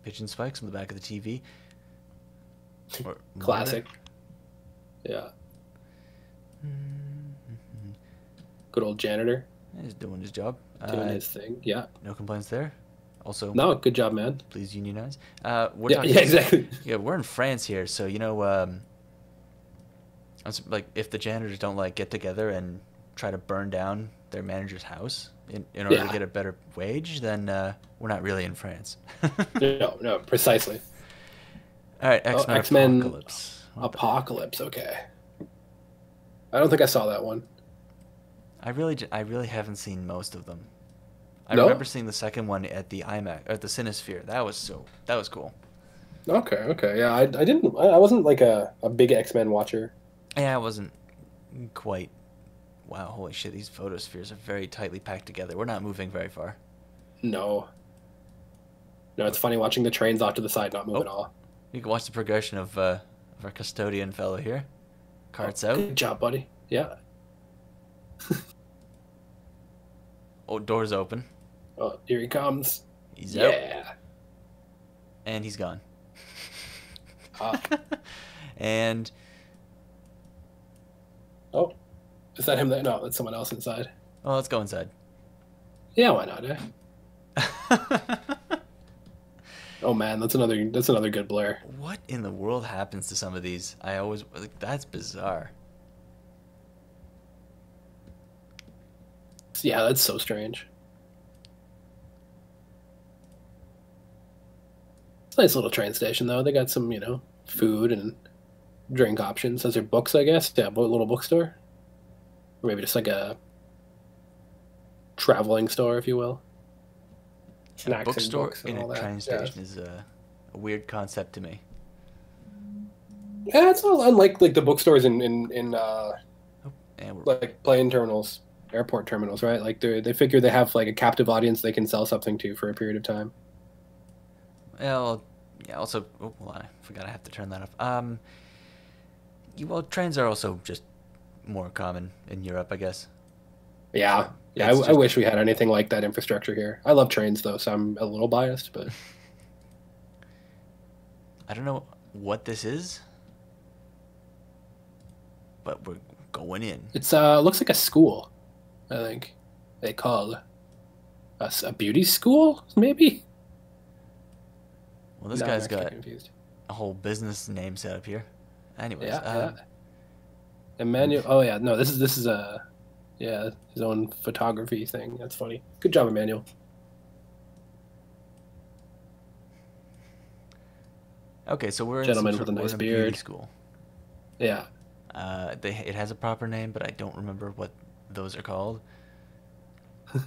Pigeon spikes on the back of the TV. Classic. Yeah. Good old janitor. He's doing his job. Doing his thing, yeah. No complaints there. Also, no, good job, man. Please unionize. We're talking, exactly. Yeah, we're in France here, so, you know, like if the janitors don't like get together and try to burn down their manager's house in order to get a better wage, then we're not really in France. No, precisely. All right, X-Men Apocalypse. Okay, I don't think I saw that one. I really haven't seen most of them. I remember seeing the second one at the IMAX or at the Cinesphere. That was cool. Okay, yeah. I wasn't like a big X-Men watcher. Yeah, I wasn't quite. Wow, holy shit! These photospheres are very tightly packed together. We're not moving very far. No, it's funny watching the trains off to the side not move at all. You can watch the progression of our custodian fellow here. Carts out. Good job, buddy. Yeah. Oh, door's open. Oh, here he comes. He's out. Yeah. And he's gone. And... Oh, is that him there? No, that's someone else inside. Oh, let's go inside. Yeah, why not, eh? Oh man, that's another good blur. What in the world happens to some of these? That's bizarre. Yeah, that's so strange. It's a nice little train station though. They got some, you know, food and drink options. Those are books, I guess. Yeah, a little bookstore, or maybe just like a traveling store, if you will. A bookstore in a train station is a weird concept to me. Yeah, it's not unlike like the bookstores in like plane terminals, airport terminals, right? Like they figure they have like a captive audience they can sell something to for a period of time. Well, yeah. Also, oh, hold on, I forgot I have to turn that off. Well, trains are also just more common in Europe, I guess. Yeah. So, yeah, I wish we had anything like that infrastructure here. I love trains, though, so I'm a little biased, but... I don't know what this is, but we're going in. It looks like a school, I think. They call us a beauty school, maybe? Well, this guy's got a whole business name set up here. Anyways. Yeah, Emmanuel... Oh, yeah, no, this is a... Yeah, his own photography thing. That's funny. Good job, Emmanuel. Okay, so we're gentleman with a nice beard. School. Yeah. It has a proper name, but I don't remember what those are called. Oh,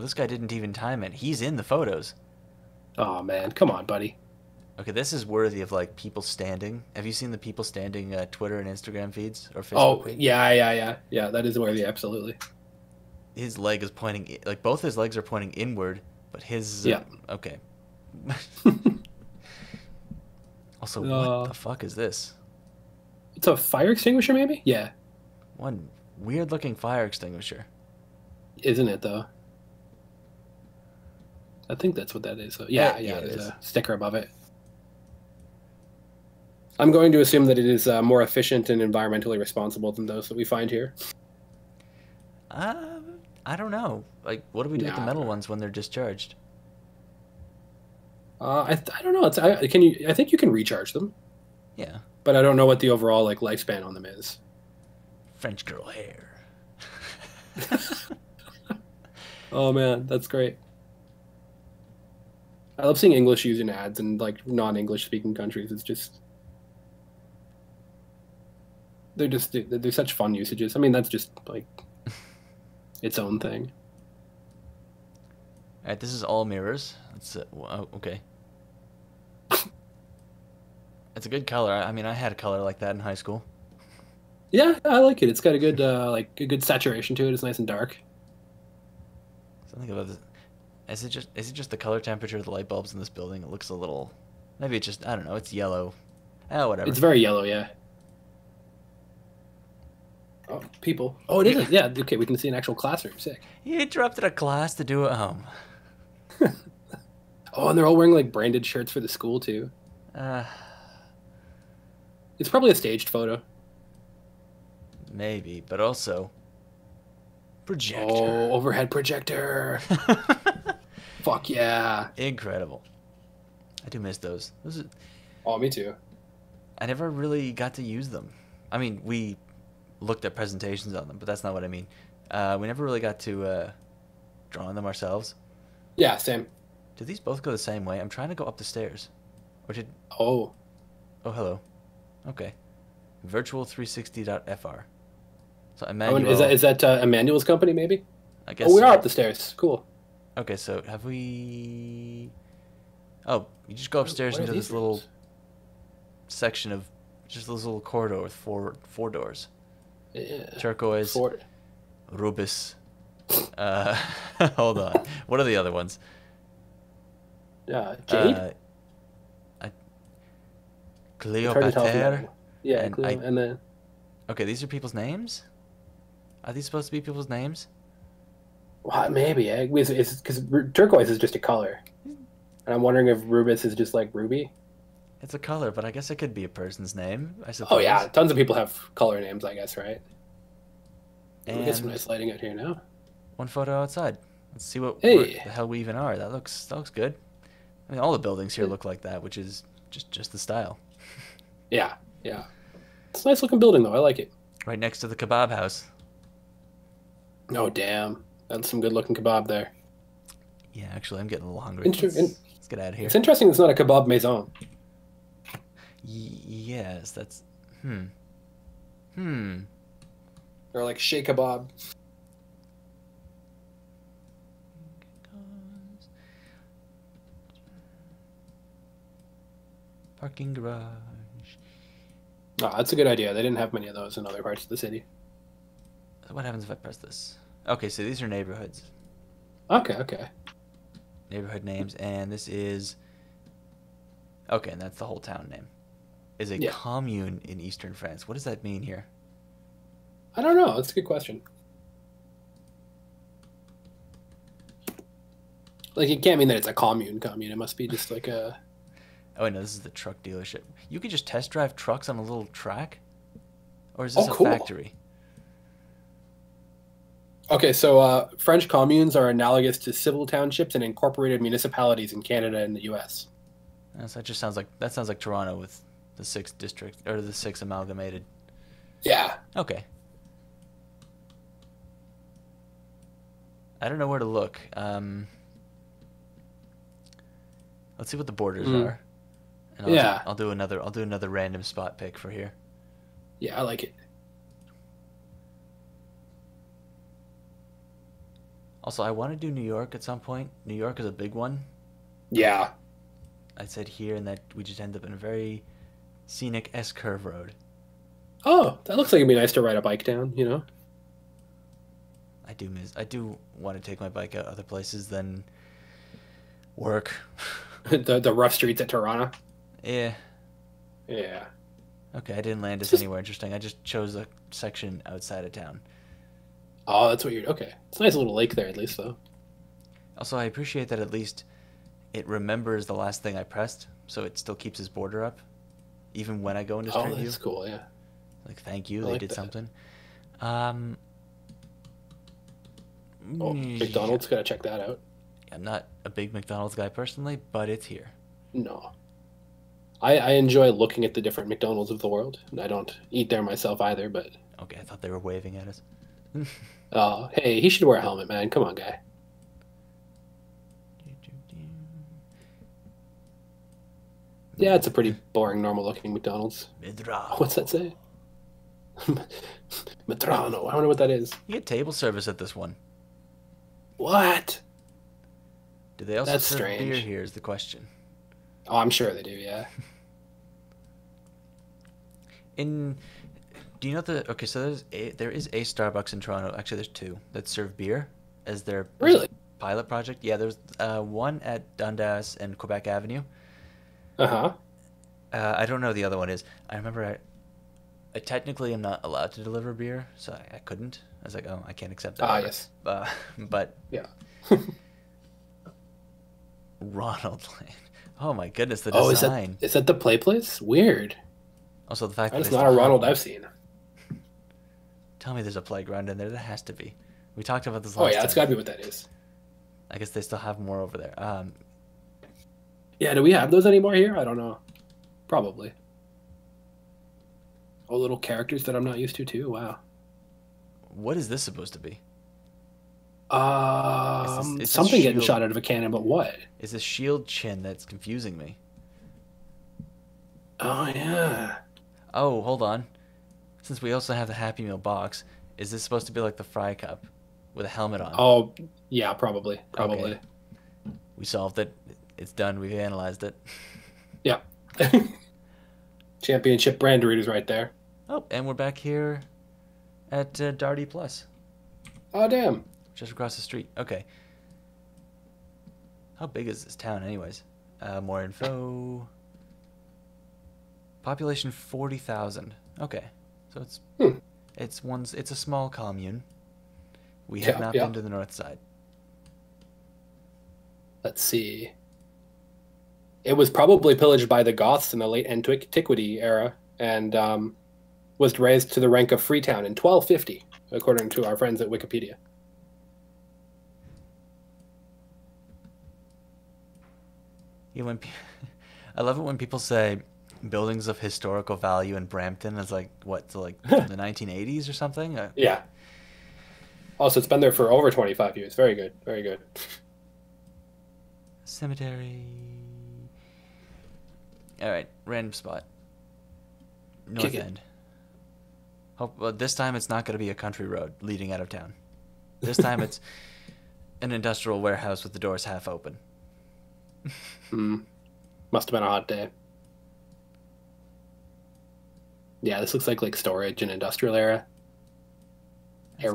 this guy didn't even time it. He's in the photos. Oh man, come on, buddy. Okay, this is worthy of like people standing. Have you seen the people standing Twitter and Instagram feeds or Facebook? Oh, yeah. That is worthy, absolutely. His leg is pointing like both his legs are pointing inward, but his okay. Also, what the fuck is this? It's a fire extinguisher, maybe? Yeah. One weird-looking fire extinguisher. isn't it though? I think that's what that is. So, yeah, there's a sticker above it. I'm going to assume that it is more efficient and environmentally responsible than those that we find here. I don't know. Like, what do we do with the metal ones when they're discharged? I don't know. It's, I think you can recharge them. Yeah. But I don't know what the overall like lifespan on them is. French girl hair. Oh man, that's great. I love seeing English used in ads in like non-English speaking countries. It's just they're such fun usages. I mean, that's just like its own thing. All right, this is all mirrors. That's oh, okay. It's a good color. I mean, I had a color like that in high school. Yeah, I like it. It's got a good like a good saturation to it. It's nice and dark. Something about this. Is it just the color temperature of the light bulbs in this building? It looks a little. Maybe it's just, I don't know. It's yellow. Oh, whatever. It's very yellow, yeah. Oh, people. Oh, it is. Yeah. Okay, we can see an actual classroom. Sick. You interrupted a class to do at home. Oh, and they're all wearing like branded shirts for the school too. It's probably a staged photo. Maybe, but also projector. Oh, overhead projector. Fuck yeah. Incredible. I do miss those. Oh, me too. I never really got to use them. I mean, we looked at presentations on them, but that's not what I mean. We never really got to draw on them ourselves. Yeah, same. Did these both go the same way? I'm trying to go up the stairs. Or did... Oh. Oh, hello. Okay. Virtual360.fr. So Emmanuel... Oh, is that Emmanuel's company, maybe? I guess. Oh, we are up the stairs. Cool. Okay, so have we... Oh, you just go upstairs into this little section of... Just this little corridor with four doors. Yeah. Turquoise. Rubis. Hold on. What are the other ones? Jade? Cleopatra. Yeah, and then... Okay, these are people's names? Are these supposed to be people's names? Well, maybe. It's because turquoise is just a color. And I'm wondering if Rubis is just like ruby. It's a color, but I guess it could be a person's name, I suppose. Oh, yeah. Tons of people have color names, I guess, right? And we get some nice lighting out here now. One photo outside. Let's see what the hell we even are. That looks good. I mean, all the buildings here look like that, which is just the style. Yeah, yeah. It's a nice looking building, though. I like it. Right next to the kebab house. Oh, damn. That's some good looking kebab there. Yeah, actually, I'm getting a little hungry. Let's get out of here. It's interesting it's not a kebab maison. Yes, that's... Or like shake kebab. Parking garage. Oh, that's a good idea. They didn't have many of those in other parts of the city. What happens if I press this? Okay, so these are neighborhoods. Okay, okay. Neighborhood names, and this is... Okay, and that's the whole town name. Is a commune in eastern France. What does that mean here? I don't know. That's a good question. Like, it can't mean that it's a commune. It must be just like a... Oh, no, this is the truck dealership. You could just test drive trucks on a little track? Or is this a factory? Okay, so French communes are analogous to civil townships and incorporated municipalities in Canada and the U.S. So that just sounds like Toronto with the 6 districts or the 6 amalgamated. Yeah. Okay. I don't know where to look. Let's see what the borders are. And I'll do another random spot pick for here. Yeah, I like it. Also, I want to do New York at some point. New York is a big one. Yeah. I said here, and that we just end up in a very scenic S-curve road. Oh, that looks like it'd be nice to ride a bike down. You know. I do want to take my bike out other places than work. the rough streets at Toronto. Yeah. Yeah. Okay, I didn't land us anywhere interesting. I just chose a section outside of town. Oh, that's what you're... Okay. It's a nice little lake there, at least, though. Also, I appreciate that at least it remembers the last thing I pressed, so it still keeps its border up, even when I go into Street View. Oh, that's cool, yeah. Like, thank you, they did something. Oh, McDonald's, gotta check that out. I'm not a big McDonald's guy personally, but it's here. No. I enjoy looking at the different McDonald's of the world, and I don't eat there myself either, but... Okay, I thought they were waving at us. Oh, hey, he should wear a helmet, man. Come on, guy. Yeah, it's a pretty boring, normal-looking McDonald's. Medrano. What's that say? Medrano. I wonder what that is. You get table service at this one. What? Do they also serve beer here is the question. Oh, I'm sure they do, yeah. Do you know the... Okay, so there is a Starbucks in Toronto. Actually, there's two that serve beer as their pilot project. Yeah, there's one at Dundas and Quebec Avenue. Uh-huh. I don't know what the other one is. I remember I technically am not allowed to deliver beer, so I couldn't. I was like, oh, I can't accept that. Ah, yes. But... Yeah. Ronald Lane. Oh my goodness, the design. Oh, is that the play place? Weird. Also, the fact that it's not a Ronald I've seen. Tell me there's a playground in there. There has to be. We talked about this last time. Oh yeah, it's got to be what that is. I guess they still have more over there. Yeah, do we have those anymore here? I don't know. Probably. Oh, little characters that I'm not used to too. Wow. What is this supposed to be? It's something getting shot out of a cannon, but what? It's a shield chin that's confusing me. Oh, yeah. Oh, hold on. Since we also have the Happy Meal box, is this supposed to be like the fry cup with a helmet on? Oh, yeah, probably. Okay. We solved it. It's done. We've analyzed it. Yeah. Championship brand Doritos right there. Oh, and we're back here at Darty Plus. Oh, damn. Just across the street. Okay. How big is this town, anyways? More info. Population 40,000. Okay, so it's a small commune. We have not been to the north side. Let's see. It was probably pillaged by the Goths in the late antiquity era, and was raised to the rank of Freetown in 1250, according to our friends at Wikipedia. I love it when people say buildings of historical value in Brampton is like, what, to like the 1980s or something? Yeah. Also, it's been there for over 25 years. Very good. Very good. Cemetery. All right. Random spot. North End. Well, this time it's not going to be a country road leading out of town. This time it's an industrial warehouse with the doors half open. Must have been a hot day. Yeah, this looks like storage and industrial area. I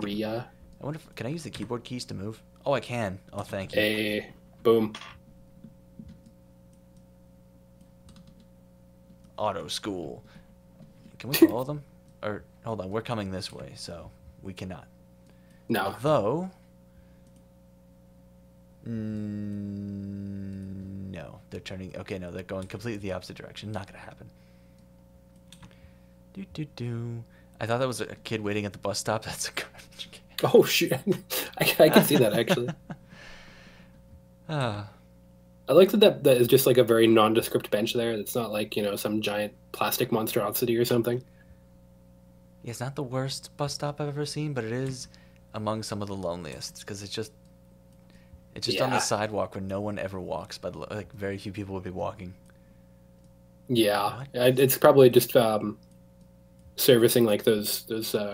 wonder if, can I use the keyboard keys to move? Oh, I can. Oh, thank you. Hey, boom. Auto school. Can we follow them? Or hold on, we're coming this way, so we cannot. No. Although. No, they're turning. Okay, no, they're going completely the opposite direction. Not gonna happen. I thought that was a kid waiting at the bus stop. That's a garbage can. Oh shit! I can see that actually. I like that is just like a very nondescript bench there. It's not like some giant plastic monstrosity or something. Yeah, it's not the worst bus stop I've ever seen, but it is among some of the loneliest because it's just. It's just on the sidewalk where no one ever walks, but like very few people would be walking. Yeah, it's probably just servicing like those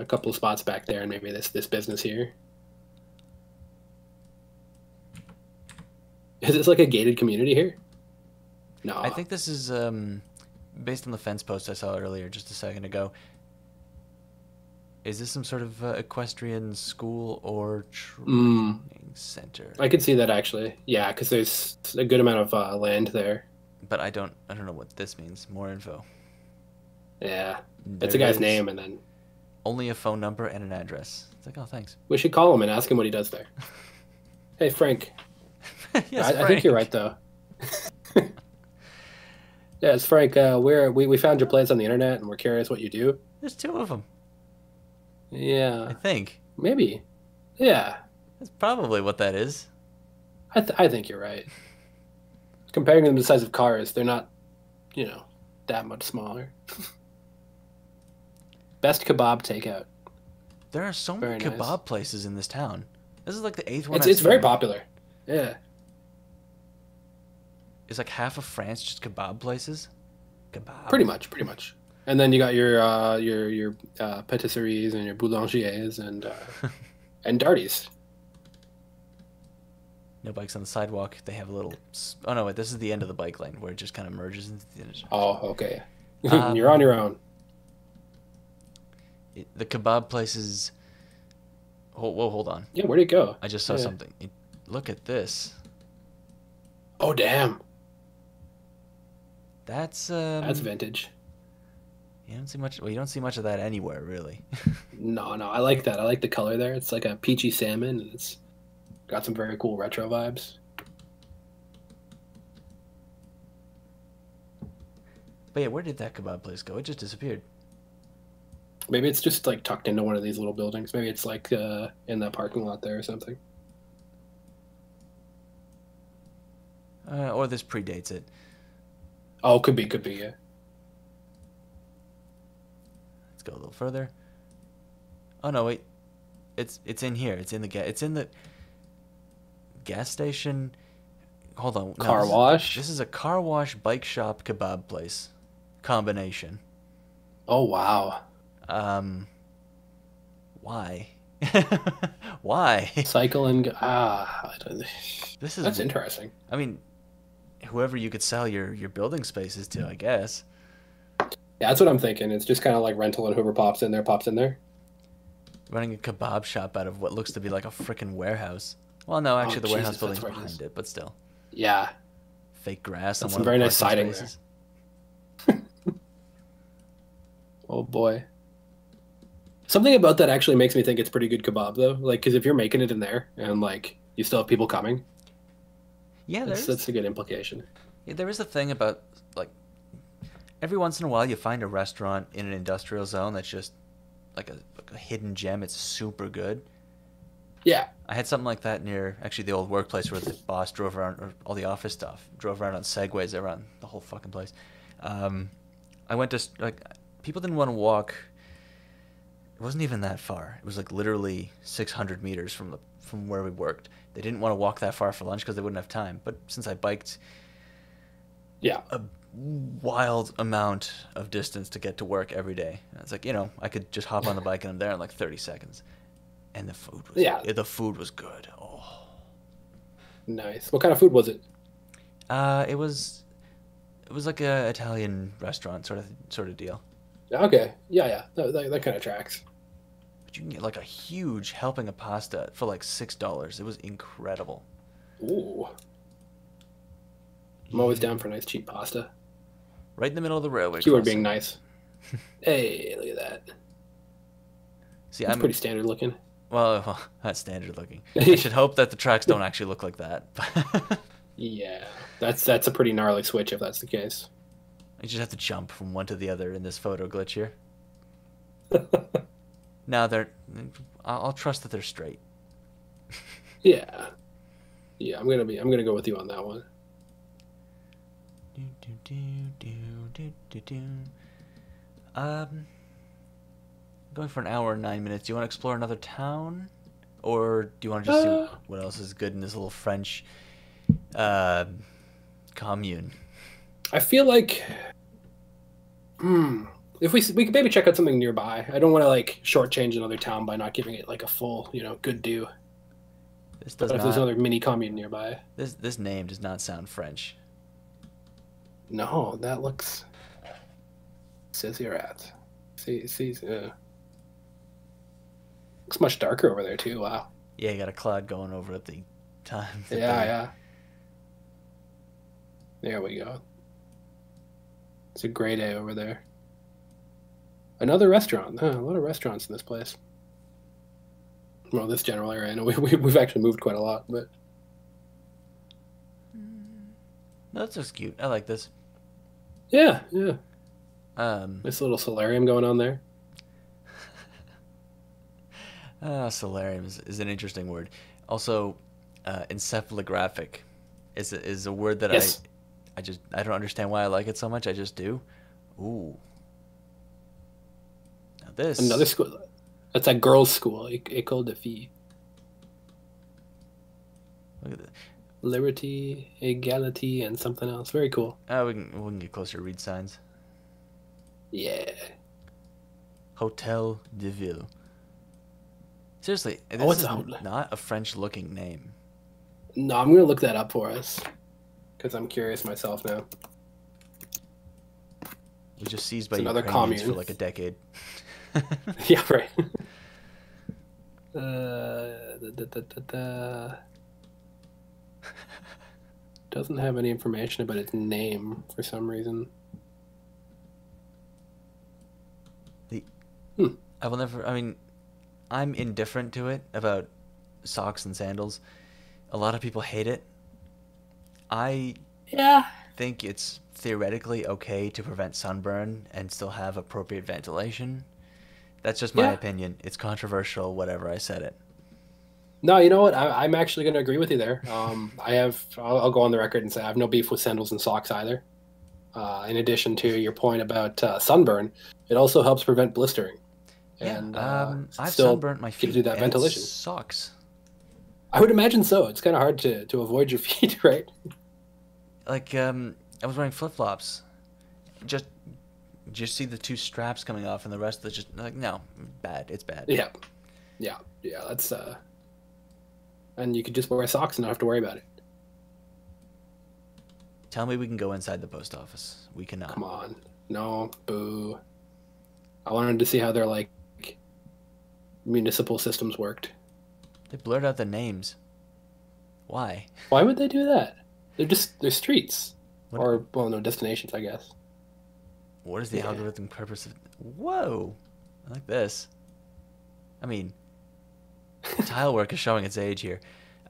couple spots back there, and maybe this business here. Is this like a gated community here? No, I think this is based on the fence post I saw earlier just a second ago. Is this some sort of equestrian school or training center? I could see that actually. Yeah, because there's a good amount of land there. But I don't know what this means. More info. Yeah, that's a guy's name, and then Only a phone number and an address. It's like, oh, thanks. We should call him and ask him what he does there. Hey, Frank. Yes, Frank. I think you're right, though. Yes, Frank, we found your place on the internet, and we're curious what you do. There's two of them. Yeah. I think. Maybe. Yeah. That's probably what that is. I think you're right. Comparing them to the size of cars, they're not, you know, that much smaller. Best kebab takeout. There are so many kebab places in this town. This is like the 8th one. It's very popular. Yeah. It's like half of France just kebab places. Kebab. Pretty much. And then you got your patisseries and your boulangeries and Darties. No bikes on the sidewalk. They have a little. Oh no! Wait, this is the end of the bike lane where it just kind of merges into the intersection. Oh, okay. You're on your own. The kebab places. Oh, whoa, hold on. Yeah, where'd it go? I just saw something. Look at this. Oh damn. That's vintage. You don't see much. Well, you don't see much of that anywhere, really. No. I like that. I like the color there. It's like a peachy salmon, and it's got some very cool retro vibes. But yeah, where did that kebab place go? It just disappeared. Maybe it's just like tucked into one of these little buildings. Maybe it's like in that parking lot there or something. Or this predates it. Oh, could be, yeah. Let's go a little further. Oh no, wait. It's in here. It's in the gas station. Hold on. Car wash? This is a car wash, bike shop, kebab place combination. Oh wow. Why? Why? Cycle and I don't know. That's interesting. I mean, whoever you could sell your building spaces to, I guess. Yeah, that's what I'm thinking. It's just kind of like rental, and whoever pops in there. Running a kebab shop out of what looks to be like a freaking warehouse. Well, no, actually, the warehouse building's behind it, but still. Yeah. Fake grass. That's some very nice siding there. Oh boy. Something about that actually makes me think it's pretty good kebab, though. Like, because if you're making it in there and like you still have people coming. Yeah, that's a good implication. Yeah, there is a thing about, like, every once in a while you find a restaurant in an industrial zone that's just like a hidden gem. It's super good. Yeah. I had something like that near, actually, the old workplace where the boss drove around, or all the office stuff, drove around on Segways around the whole fucking place. I went to, like, people didn't want to walk. It wasn't even that far. It was like literally 600 meters from where we worked. They didn't want to walk that far for lunch because they wouldn't have time. But since I biked a wild amount of distance to get to work every day, it's like, you know, I could just hop on the bike and I'm there in like 30 seconds. And the food was good. Oh, nice. What kind of food was it? It was like a Italian restaurant sort of deal. Okay. Yeah. That kind of tracks. But you can get like a huge helping of pasta for like $6. It was incredible. Ooh. I'm always down for nice cheap pasta. Right in the middle of the railway. You are being nice. Hey, look at that. See, that's pretty standard looking. Well, that's standard looking. I should hope that the tracks don't actually look like that. Yeah, that's a pretty gnarly switch if that's the case. You just have to jump from one to the other in this photo glitch here. Now I'll trust that they're straight. Yeah, I'm gonna go with you on that one. Going for an hour and 9 minutes. Do you want to explore another town, or do you want to just see what else is good in this little French commune? I feel like, if we could maybe check out something nearby. I don't want to like shortchange another town by not giving it like a full, you know, good do. But if there's another mini commune nearby. This name does not sound French. No, that looks Ceyzériat. Looks much darker over there too. Wow. Yeah, you got a cloud going over at the time. Yeah. There we go. It's a gray day over there. I Another restaurant. Huh, a lot of restaurants in this place. Well, this general area. I know we've actually moved quite a lot, but... That's just cute. I like this. Yeah, yeah. Nice little solarium going on there. Solarium is an interesting word. Also, encephalographic is a word that yes. I don't understand why I like it so much. I just do. Ooh. Now this. Another school. That's a girls' school. École de filles. Look at that. Liberty, equality, and something else. Very cool. We can get closer to read signs. Yeah. Hotel de Ville. Seriously, this is not a French-looking name. No, I'm going to look that up for us, because I'm curious myself now. We just seized by another commune for like a decade. Yeah, right. Doesn't have any information about its name for some reason. I will never. I mean, I'm indifferent to it about socks and sandals. A lot of people hate it. I think it's theoretically okay to prevent sunburn and still have appropriate ventilation. That's just my opinion. It's controversial. Whatever, I said it. No, you know what? I'm actually going to agree with you there. I'll go on the record and say I have no beef with sandals and socks either. In addition to your point about sunburn, it also helps prevent blistering. Yeah, and I've sunburnt my feet. Gives you that ventilation. Socks. I would imagine so. It's kind of hard to avoid your feet, right? Like I was wearing flip flops. Just see the two straps coming off, and the rest of it's just like no, bad. It's bad. Yeah, yeah, yeah. That's. And you could just wear socks and not have to worry about it. Tell me we can go inside the post office. We cannot. Come on. No. Boo. I wanted to see how their, like, municipal systems worked. They blurred out the names. Why? Why would they do that? They're streets. What? Or, well, no, destinations, I guess. What is the algorithm purpose of... Whoa. I like this. I mean... Tile work is showing its age here.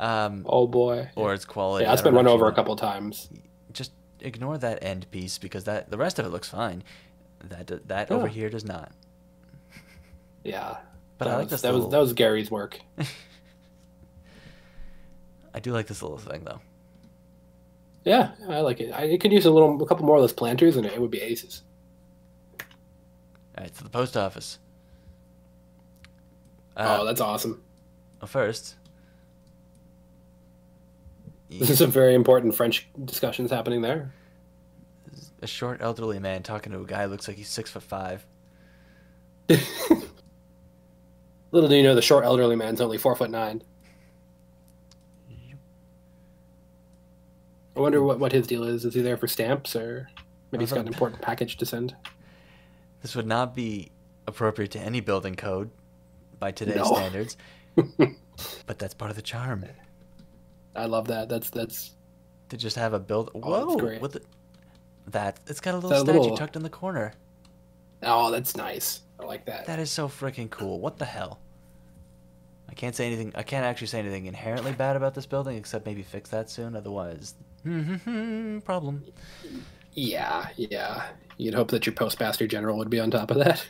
Oh boy. Or its quality. Yeah, that's been run over a couple times. Just ignore that end piece because that the rest of it looks fine. That over here does not. Yeah. But I like this. That was Gary's work. I do like this little thing though. Yeah, I like it. You could use a couple more of those planters and it would be aces. All right, so the post office. Oh, that's awesome. Well, first. This is some very important French discussions happening there. A short elderly man talking to a guy who looks like he's 6'5". Little do you know the short elderly man's only 4'9". I wonder what his deal is. Is he there for stamps or maybe he's got an important package to send? This would not be appropriate to any building code. By today's standards, but that's part of the charm. I love that. That's to just have a build. Whoa, that's what it's got a little statue tucked in the corner. Oh, that's nice. I like that. That is so freaking cool. What the hell? I can't say anything. I can't actually say anything inherently bad about this building, except maybe fix that soon. Otherwise, problem. Yeah, yeah. You'd hope that your postmaster general would be on top of that.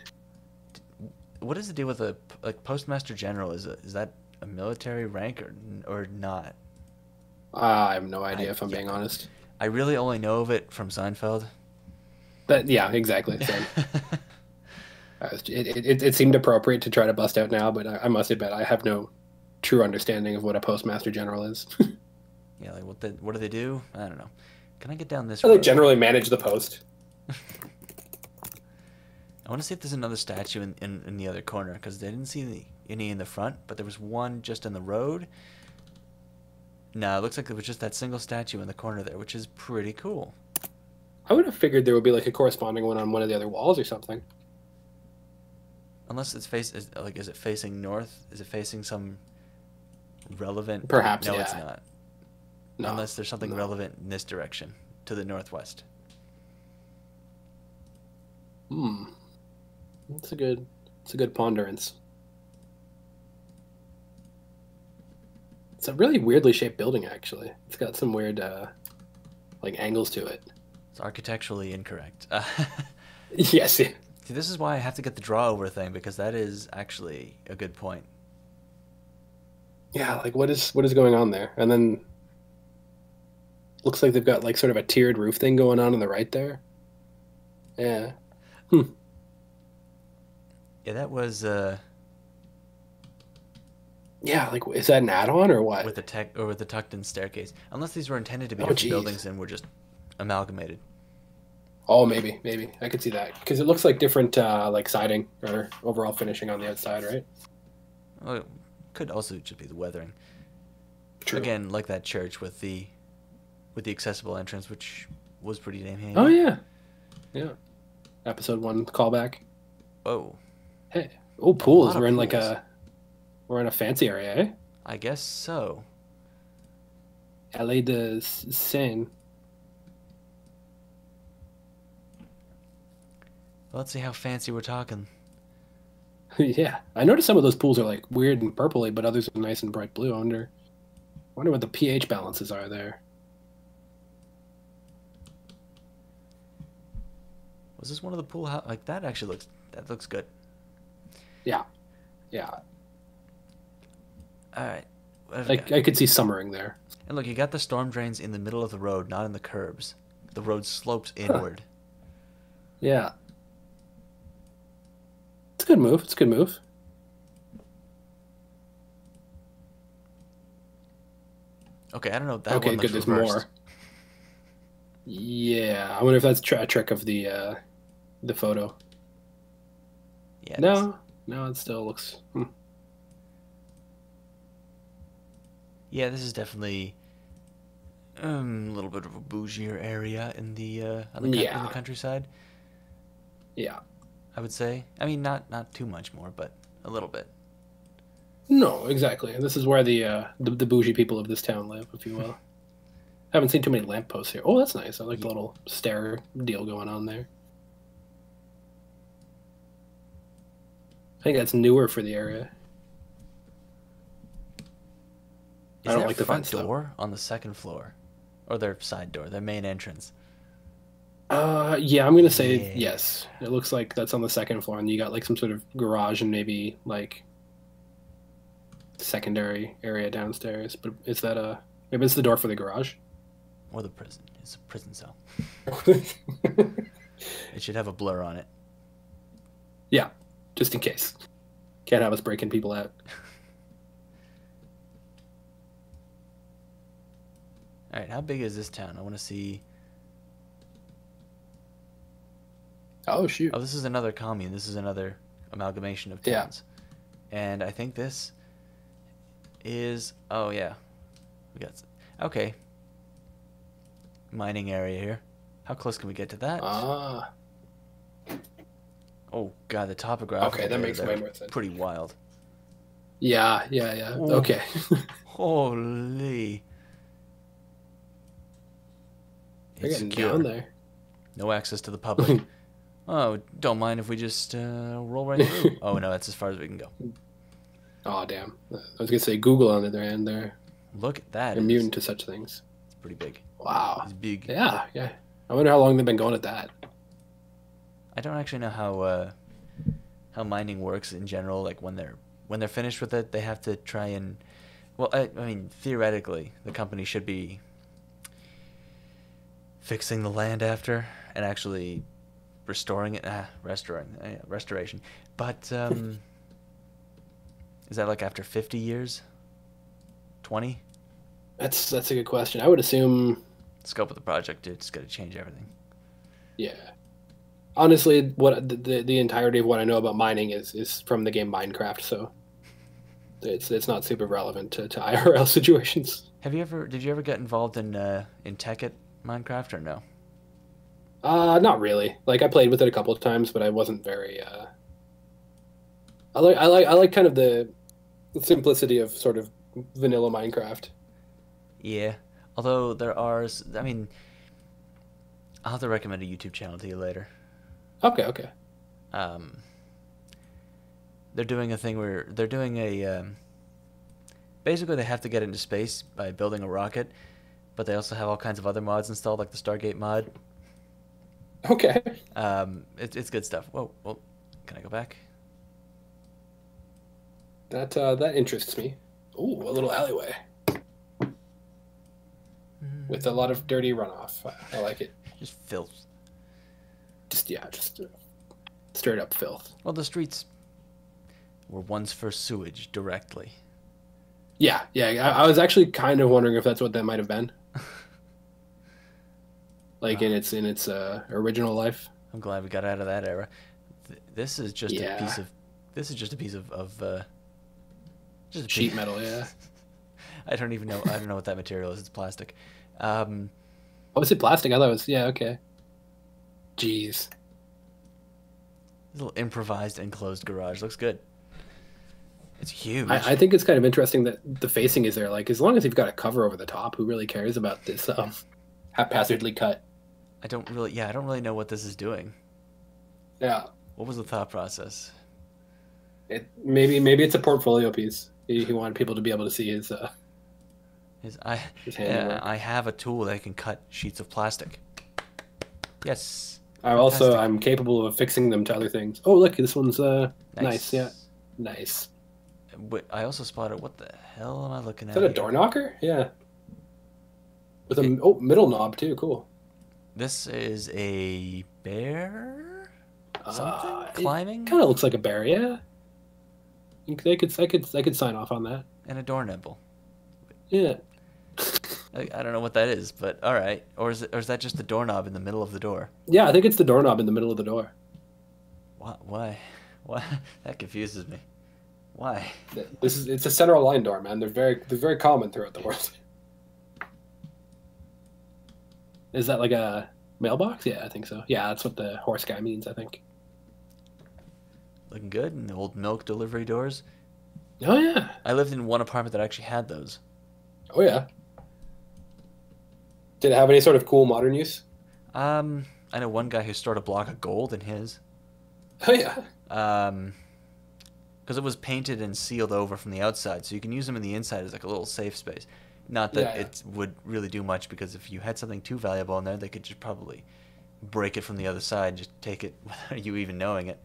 What does it do with a like postmaster general? Is that a military rank or not? I have no idea if I'm being honest. I really only know of it from Seinfeld. But yeah, exactly. Same. It seemed appropriate to try to bust out now, but I must admit I have no true understanding of what a postmaster general is. Yeah, like what do they do? I don't know. Can I get down this? They generally manage the post. I want to see if there's another statue in the other corner, because they didn't see any in the front, but there was one just in the road. No, it looks like it was just that single statue in the corner there, which is pretty cool. I would have figured there would be like a corresponding one on one of the other walls or something. Unless it's is it facing north? Is it facing some relevant... Perhaps, no, it's not. No, unless there's something relevant in this direction, to the northwest. Hmm. It's a good ponderance. It's a really weirdly shaped building, actually. It's got some weird, like, angles to it. It's architecturally incorrect. Yes. Yeah. See, this is why I have to get the draw-over thing, because that is actually a good point. Yeah, like, what is going on there? And then looks like they've got, like, sort of a tiered roof thing going on the right there. Yeah. Hmm. Yeah, that was, Yeah, like, is that an add-on or what? With the tucked-in staircase. Unless these were intended to be different buildings and were just amalgamated. Oh, maybe. I could see that. Because it looks like different, like, siding or overall finishing on the outside, right? Well, it could also just be the weathering. True. Again, like that church with the accessible entrance, which was pretty damn handy. Oh, yeah. Yeah. Episode 1 callback. Oh. Hey. Oh, pools. We're in, like, a... We're in a fancy area, eh? I guess so. Allée de Seine. Well, let's see how fancy we're talking. Yeah. I noticed some of those pools are, like, weird and purpley, but others are nice and bright blue. I wonder what the pH balances are there. Was this one of the pool house? Like, that actually looks... That looks good. Yeah. Yeah. All right. I could see summering there. And look, you got the storm drains in the middle of the road, not in the curbs. The road slopes inward. Huh. Yeah. It's a good move. It's a good move. Okay, I don't know. That one looks reversed. There's more. Yeah, I wonder if that's a trick of the photo. Yeah. No, it still looks... Yeah, this is definitely a little bit of a bougier area in the countryside. Yeah, I would say. I mean, not too much more, but a little bit. No, exactly. And this is where the bougie people of this town live, if you will. I haven't seen too many lampposts here. Oh, that's nice. I like the little stair deal going on there. I think that's newer for the area. Is I don't like the front door though. On the second floor, or their side door, their main entrance. Yeah, I'm gonna say yes. It looks like that's on the second floor, and you got like some sort of garage and maybe like secondary area downstairs. But is that maybe it's the door for the garage, or the prison? It's a prison cell. It should have a blur on it. Yeah, just in case. Can't have us breaking people out. All right, how big is this town? I want to see. Oh, shoot. Oh, this is another commune. This is another amalgamation of towns. Yeah. And I think this is... Oh, yeah. We got... Okay. Mining area here. How close can we get to that? Ah. Oh, God, the topography. Okay, that makes way more sense. Pretty wild. Yeah. Ooh. Okay. Holy... They're getting down there. No access to the public. Oh, don't mind if we just roll right through. Oh, no, that's as far as we can go. Oh, damn. I was going to say Google on the other end there. Look at that. They're immune to such things. It's pretty big. Wow. It's big. Yeah. I wonder how long they've been going at that. I don't actually know how mining works in general. Like, when they're finished with it, they have to try and... Well, I mean, theoretically, the company should be... fixing the land after and actually restoring it, restoration. But is that like after 50 years? 20? That's a good question. I would assume the scope of the project, dude, it's going to change everything. Yeah. Honestly, what the entirety of what I know about mining is from the game Minecraft, so it's not super relevant to IRL situations. Did you ever get involved in Tekkit? Minecraft or no? Not really. Like I played with it a couple of times, but I wasn't very. I like kind of the simplicity of sort of vanilla Minecraft. Yeah, although there are. I mean, I'll have to recommend a YouTube channel to you later. Okay. they're doing a thing where they're doing a basically they have to get into space by building a rocket, but they also have all kinds of other mods installed, like the Stargate mod. Okay. It's good stuff. Whoa, well, can I go back? That that interests me. Ooh, a little alleyway with a lot of dirty runoff. I like it. Just filth. Just yeah, just straight up filth. Well, the streets were once for sewage directly. Yeah, yeah. I was actually kind of wondering if that's what that might have been. Like in its original life. I'm glad we got out of that era. This is just a piece of. This is just a piece of just sheet metal. Yeah. I don't even know. I don't know what that material is. It's plastic. Oh, is it plastic? I thought it was. Yeah. Okay. Jeez. This little improvised enclosed garage looks good. It's huge. I think it's kind of interesting that the facing is there. Like, as long as you've got a cover over the top, who really cares about this haphazardly cut? I don't really. Yeah, I don't really know what this is doing. Yeah. What was the thought process? Maybe it's a portfolio piece. He wanted people to be able to see his handiwork. I have a tool that can cut sheets of plastic. Yes. I'm capable of fixing them to other things. Oh, look, this one's nice. Yeah, nice. Wait, I also spotted, what the hell am I looking at? Is that a door knocker? Yeah. With a middle knob too. Cool. This is a bear. Something climbing. Kind of looks like a bear. Yeah. I could sign off on that. And a doorknob. Yeah. I don't know what that is, but all right. Or is that just the doorknob in the middle of the door? Yeah, I think it's the doorknob in the middle of the door. Why? That confuses me. Why? It's a central line door, man. They're very common throughout the world. Is that like a mailbox? Yeah, I think so. Yeah, that's what the horse guy means, I think. Looking good, and the old milk delivery doors. Oh yeah. I lived in one apartment that actually had those. Oh yeah. Did it have any sort of cool modern use? I know one guy who stored a block of gold in his. Oh yeah. Because it was painted and sealed over from the outside, so you can use them in the inside as like a little safe space. Not that it would really do much, because if you had something too valuable in there, they could just probably break it from the other side and just take it without you even knowing it.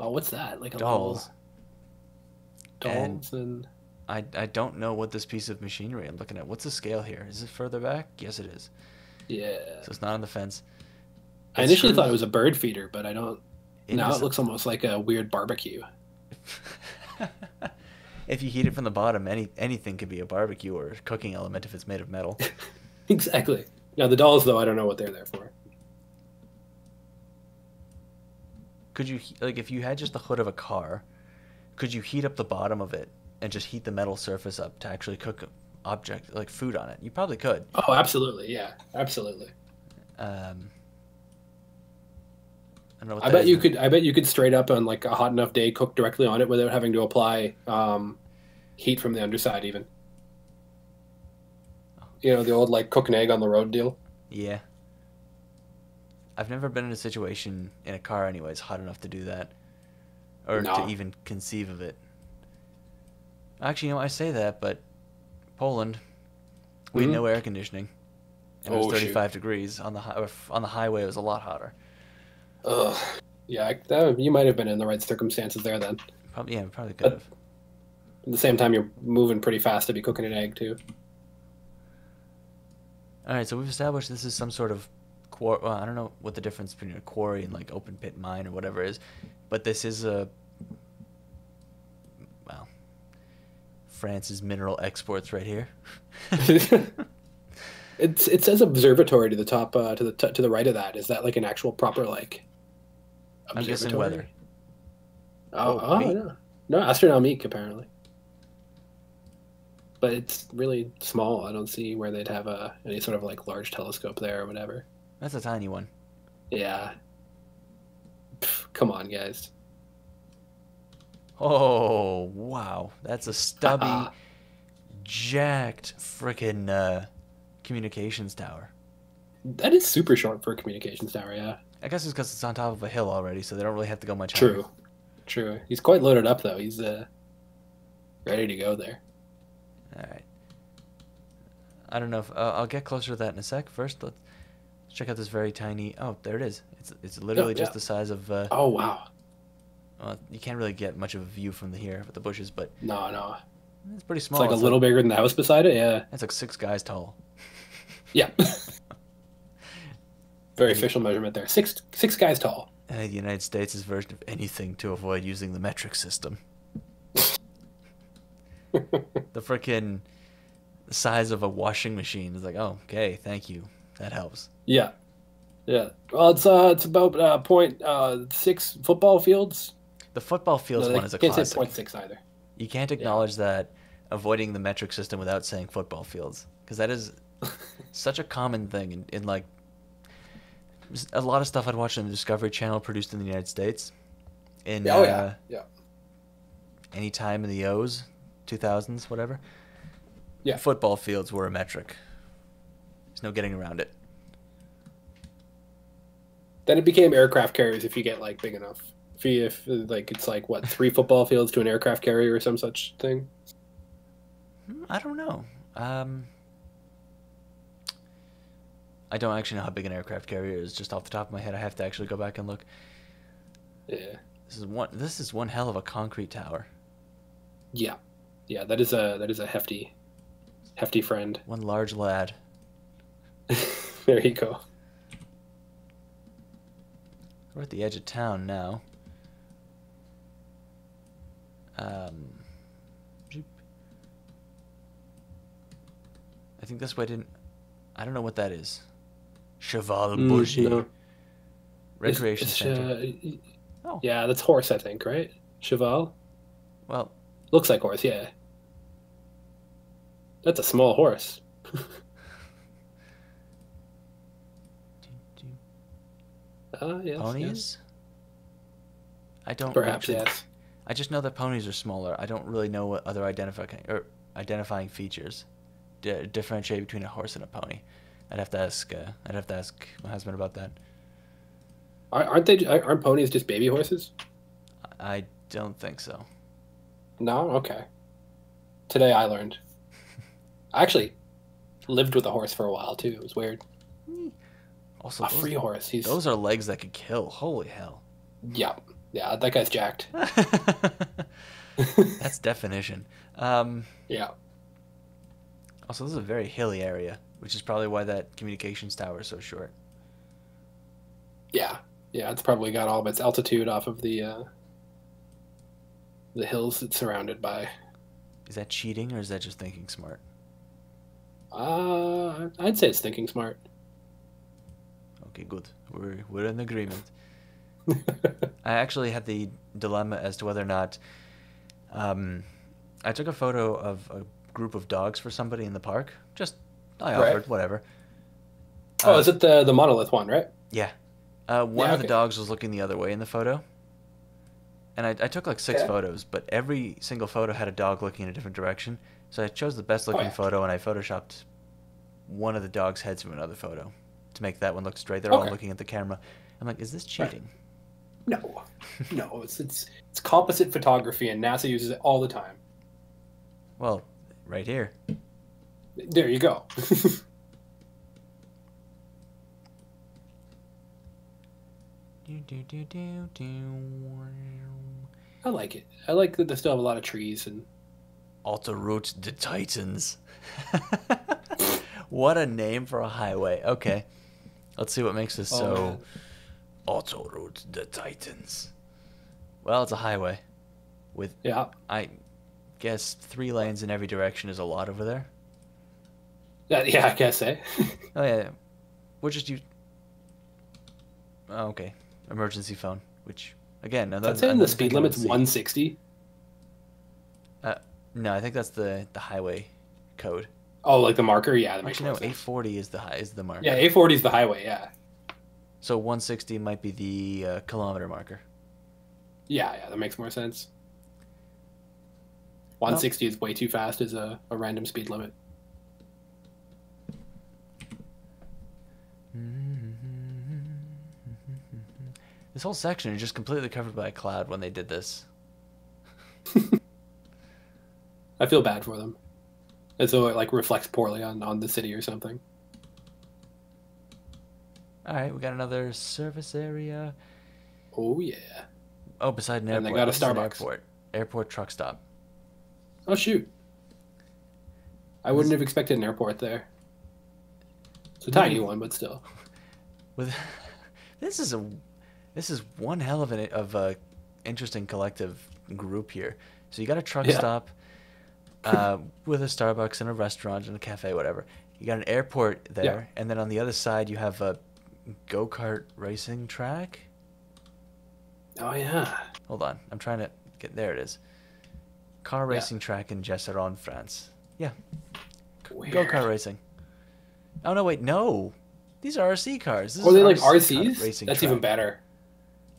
Oh, what's that? Like a dolls and I don't know what this piece of machinery I'm looking at. What's the scale here? Is it further back? Yes, it is. Yeah. So it's not on the fence. I initially thought it was a bird feeder, but I don't. Now it looks almost like a weird barbecue. If you heat it from the bottom, anything could be a barbecue or a cooking element if it's made of metal. Exactly. Now the dolls, though, I don't know what they're there for. Could you, like, if you had just the hood of a car, could you heat up the bottom of it and just heat the metal surface up to actually cook object like food on it? You probably could. Oh, absolutely, yeah, absolutely. I don't know what that is. I bet you could straight up on like a hot enough day cook directly on it without having to apply heat from the underside even. You know, the old like cook an egg on the road deal. Yeah. I've never been in a situation in a car anyways hot enough to do that or to even conceive of it. Actually, you know, I say that, but Poland, we had no air conditioning. And it was 35 degrees on the highway. It was a lot hotter. Ugh. Yeah, you might have been in the right circumstances there then. Probably, yeah, probably could have. At the same time, you're moving pretty fast to be cooking an egg too. All right, so we've established this is some sort of quarry. Well, I don't know what the difference between a quarry and like open pit mine or whatever is, but this is a France's mineral exports right here. It says observatory to the top, to the right of that. Is that like an actual proper like observatory? I'm guessing weather. No, astronomique apparently. But it's really small. I don't see where they'd have any sort of like large telescope there or whatever. That's a tiny one. Yeah. Pff, come on, guys. Oh wow, that's a stubby, jacked frickin' communications tower. That is super short for a communications tower, yeah. I guess it's because it's on top of a hill already, so they don't really have to go much higher. True. He's quite loaded up, though. He's ready to go there. All right. I don't know if I'll get closer to that in a sec. First, let's check out this very tiny. Oh, there it is. It's literally just the size of. Oh wow. Well, you can't really get much of a view from here with the bushes, but. No. It's pretty small. It's like a little bigger than the house beside it. Yeah. It's like 6 guys tall. Yeah. Very official measurement there. Six guys tall. I think the United States' version of anything to avoid using the metric system. The frickin' size of a washing machine is like, oh, okay, thank you. That helps. Yeah. Well, it's about 0.6 football fields. The football fields one is a classic. You can't say 0.6 either. You can't acknowledge that avoiding the metric system without saying football fields, because that is such a common thing in like. A lot of stuff I'd watch on the Discovery Channel produced in the United States. In, any time in the 2000s, whatever. Yeah. Football fields were a metric. There's no getting around it. Then it became aircraft carriers if you get, like, big enough. If like, it's like, what, 3 football fields to an aircraft carrier or some such thing? I don't know. I don't actually know how big an aircraft carrier is. Just off the top of my head, I have to actually go back and look. Yeah. This is one hell of a concrete tower. Yeah, that is a hefty friend. One large lad. There you go. We're at the edge of town now. I think this way didn't. I don't know what that is. Cheval Bougie. No. Recreation Center. Oh. Yeah, that's horse, I think, right? Cheval? Well. Looks like horse, yeah. That's a small horse. Yes, ponies? Yes. I don't. Perhaps, actually, yes. I just know that ponies are smaller. I don't really know what other identifying features differentiate between a horse and a pony. I'd have to ask my husband about that. Aren't ponies just baby horses? I don't think so. No? Okay. Today I learned. I actually lived with a horse for a while too. It was weird. Also, a free horse. Those are legs that could kill. Holy hell. Yeah, that guy's jacked. That's definition. Yeah. Also, this is a very hilly area, which is probably why that communications tower is so short. Yeah, it's probably got all of its altitude off of the hills it's surrounded by. Is that cheating, or is that just thinking smart? I'd say it's thinking smart. Okay, good. We're in agreement. I actually had the dilemma as to whether or not... I took a photo of a group of dogs for somebody in the park. Whatever. Oh, is it the monolith one, right? Yeah. One of the dogs was looking the other way in the photo. And I took like 6 photos, but every single photo had a dog looking in a different direction. So I chose the best looking photo, and I photoshopped one of the dog's heads from another photo to make that one look straight. They're all looking at the camera. I'm like, is this cheating? No. It's composite photography, and NASA uses it all the time. Well, right here. There you go. I like it. I like that they still have a lot of trees and. Autoroute de Titans. What a name for a highway. Okay, let's see what makes this so. Autoroute de Titans. Well, it's a highway. With I guess 3 lanes in every direction is a lot over there. Yeah, I guess, eh? Oh, yeah. Oh, okay. Emergency phone, which, again... I'd say the speed limit's 160. No, I think that's the highway code. Oh, like the marker? Yeah, that makes sense. No, 840 is the marker. Yeah, 840 is the highway, yeah. So 160 might be the kilometer marker. Yeah, that makes more sense. 160 is way too fast as a random speed limit. This whole section is just completely covered by a cloud when they did this. I feel bad for them. As though it like reflects poorly on the city or something. Alright, we got another service area. Oh yeah. Oh, beside an airport. And they got a Starbucks. Airport truck stop. Oh shoot. I wouldn't have expected an airport there. It's a tiny one, but still. With this is one hell of an interesting collective group here. So you got a truck stop with a Starbucks and a restaurant and a cafe, whatever. You got an airport there, and then on the other side you have a go-kart racing track. Oh yeah. Hold on, I'm trying to get there. It is car racing track in Ceyzériat, France. Yeah. Weird. Go-kart racing. Oh no! Wait, no. These are RC cars. This is like RCs? Racing that's track. Even better.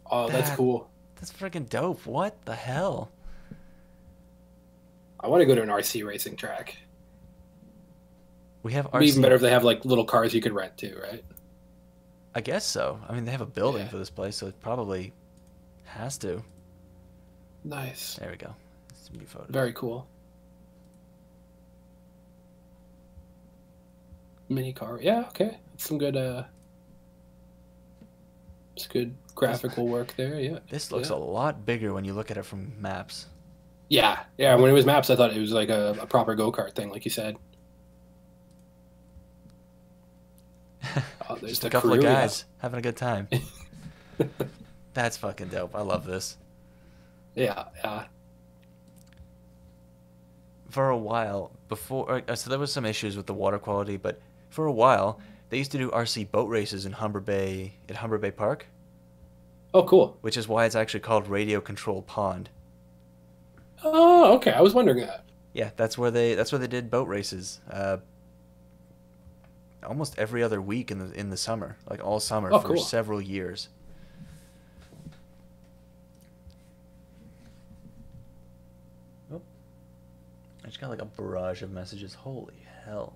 Oh, that's cool. That's freaking dope. What the hell? I want to go to an RC racing track. We have RC. It'd be even better if they have like little cars you could rent too, right? I guess so. I mean, they have a building for this place, so it probably has to. Nice. There we go. It's a new photo. Very cool. Mini car. Yeah, okay. That's some good it's good graphical work there, yeah. This looks a lot bigger when you look at it from maps. Yeah, yeah. When it was maps, I thought it was like a proper go-kart thing, like you said. Oh, there's just a couple of guys having a good time. That's fucking dope. I love this. Yeah, yeah. For a while, before... so there was some issues with the water quality, but for a while, they used to do RC boat races in Humber Bay Park. Oh, cool. Which is why it's actually called Radio Control Pond. Oh, okay. I was wondering that. Yeah, that's where they did boat races. Almost every other week in the summer, like all summer for several years. Oh, I just got like a barrage of messages. Holy hell!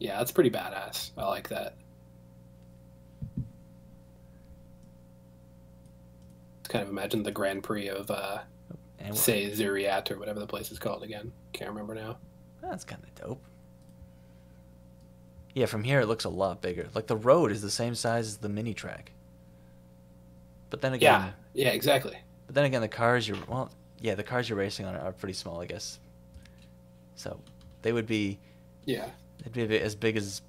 Yeah, that's pretty badass. I like that. Kind of imagine the Grand Prix of Ceyzériat or whatever the place is called again. Can't remember now. That's kind of dope. Yeah, from here it looks a lot bigger. Like the road is the same size as the mini track. But then again, yeah, exactly. But then again, the cars you're racing on are pretty small, I guess. So they would be they'd be a bit as big as,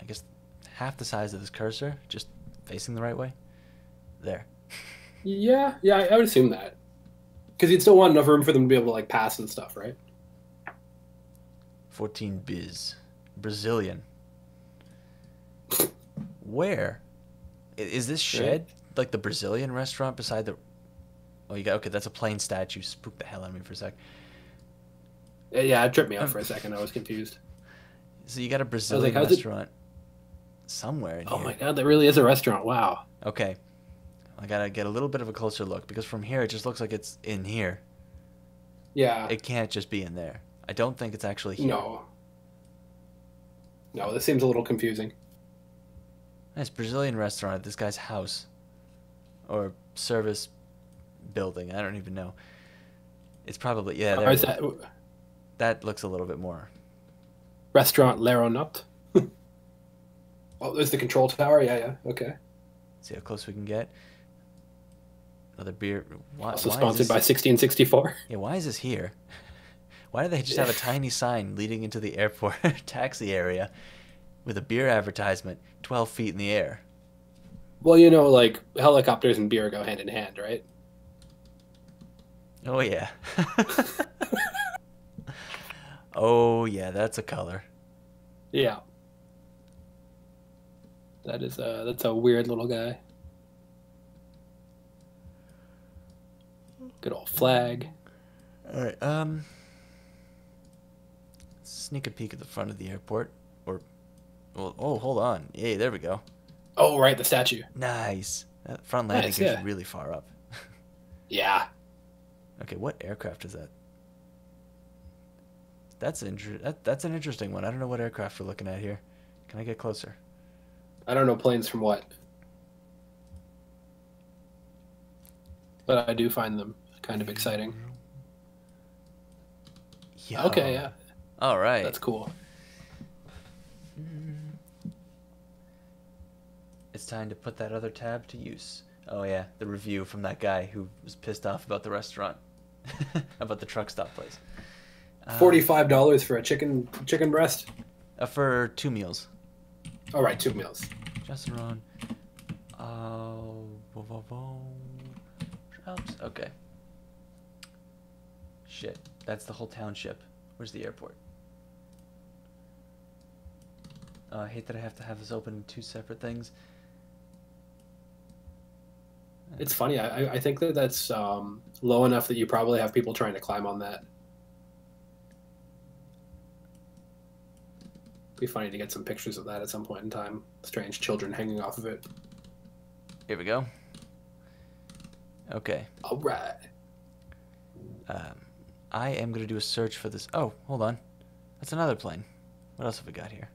I guess, half the size of this cursor, just facing the right way. There. Yeah, yeah, I would assume that. Because you'd still want enough room for them to be able to, like, pass and stuff, right? 14 biz. Brazilian. Where? Is this shed, like, the Brazilian restaurant beside the... Oh, you got... Okay, that's a plain statue. Spooked the hell out of me for a sec. Yeah, it tripped me up for a second. I was confused. So you got a Brazilian restaurant somewhere in here. Oh, my God, there really is a restaurant. Wow. Okay. I gotta get a little bit of a closer look because from here it just looks like it's in here. Yeah. It can't just be in there. I don't think it's actually here. No. No, this seems a little confusing. Nice Brazilian restaurant at this guy's house. Or service building. I don't even know. It's probably, yeah. There that looks a little bit more. Restaurant L'Aeronaut. Oh, there's the control tower. Yeah, yeah. Okay. See how close we can get. Another beer. Why, also sponsored by 1664. Yeah, why is this here? Why do they just have a tiny sign leading into the airport taxi area with a beer advertisement 12 feet in the air? Well, you know, like, helicopters and beer go hand in hand, right? Oh, yeah. Oh, yeah, that's a color. Yeah. That's a weird little guy. Good old flag. All right. Sneak a peek at the front of the airport, or, well, oh, hold on. Yay, there we go. Oh, right, the statue. Nice. That front landing is really far up. Yeah. Okay, what aircraft is that? That's an interesting one. I don't know what aircraft we're looking at here. Can I get closer? I don't know planes from what. But I do find them kind of exciting. Yeah. Okay, yeah. All right. That's cool. It's time to put that other tab to use. Oh, yeah, the review from that guy who was pissed off about the restaurant, about the truck stop place. $45 for a chicken breast? For two meals. All right, two meals. Justin Ron. Oh, oops, okay. Shit, that's the whole township. Where's the airport? Oh, I hate that I have to have this open in two separate things. It's funny. I think that that's low enough that you probably have people trying to climb on that. It'd be funny to get some pictures of that at some point in time. Strange children hanging off of it. Here we go. Okay. All right. I am going to do a search for this. Oh, hold on. That's another plane. What else have we got here?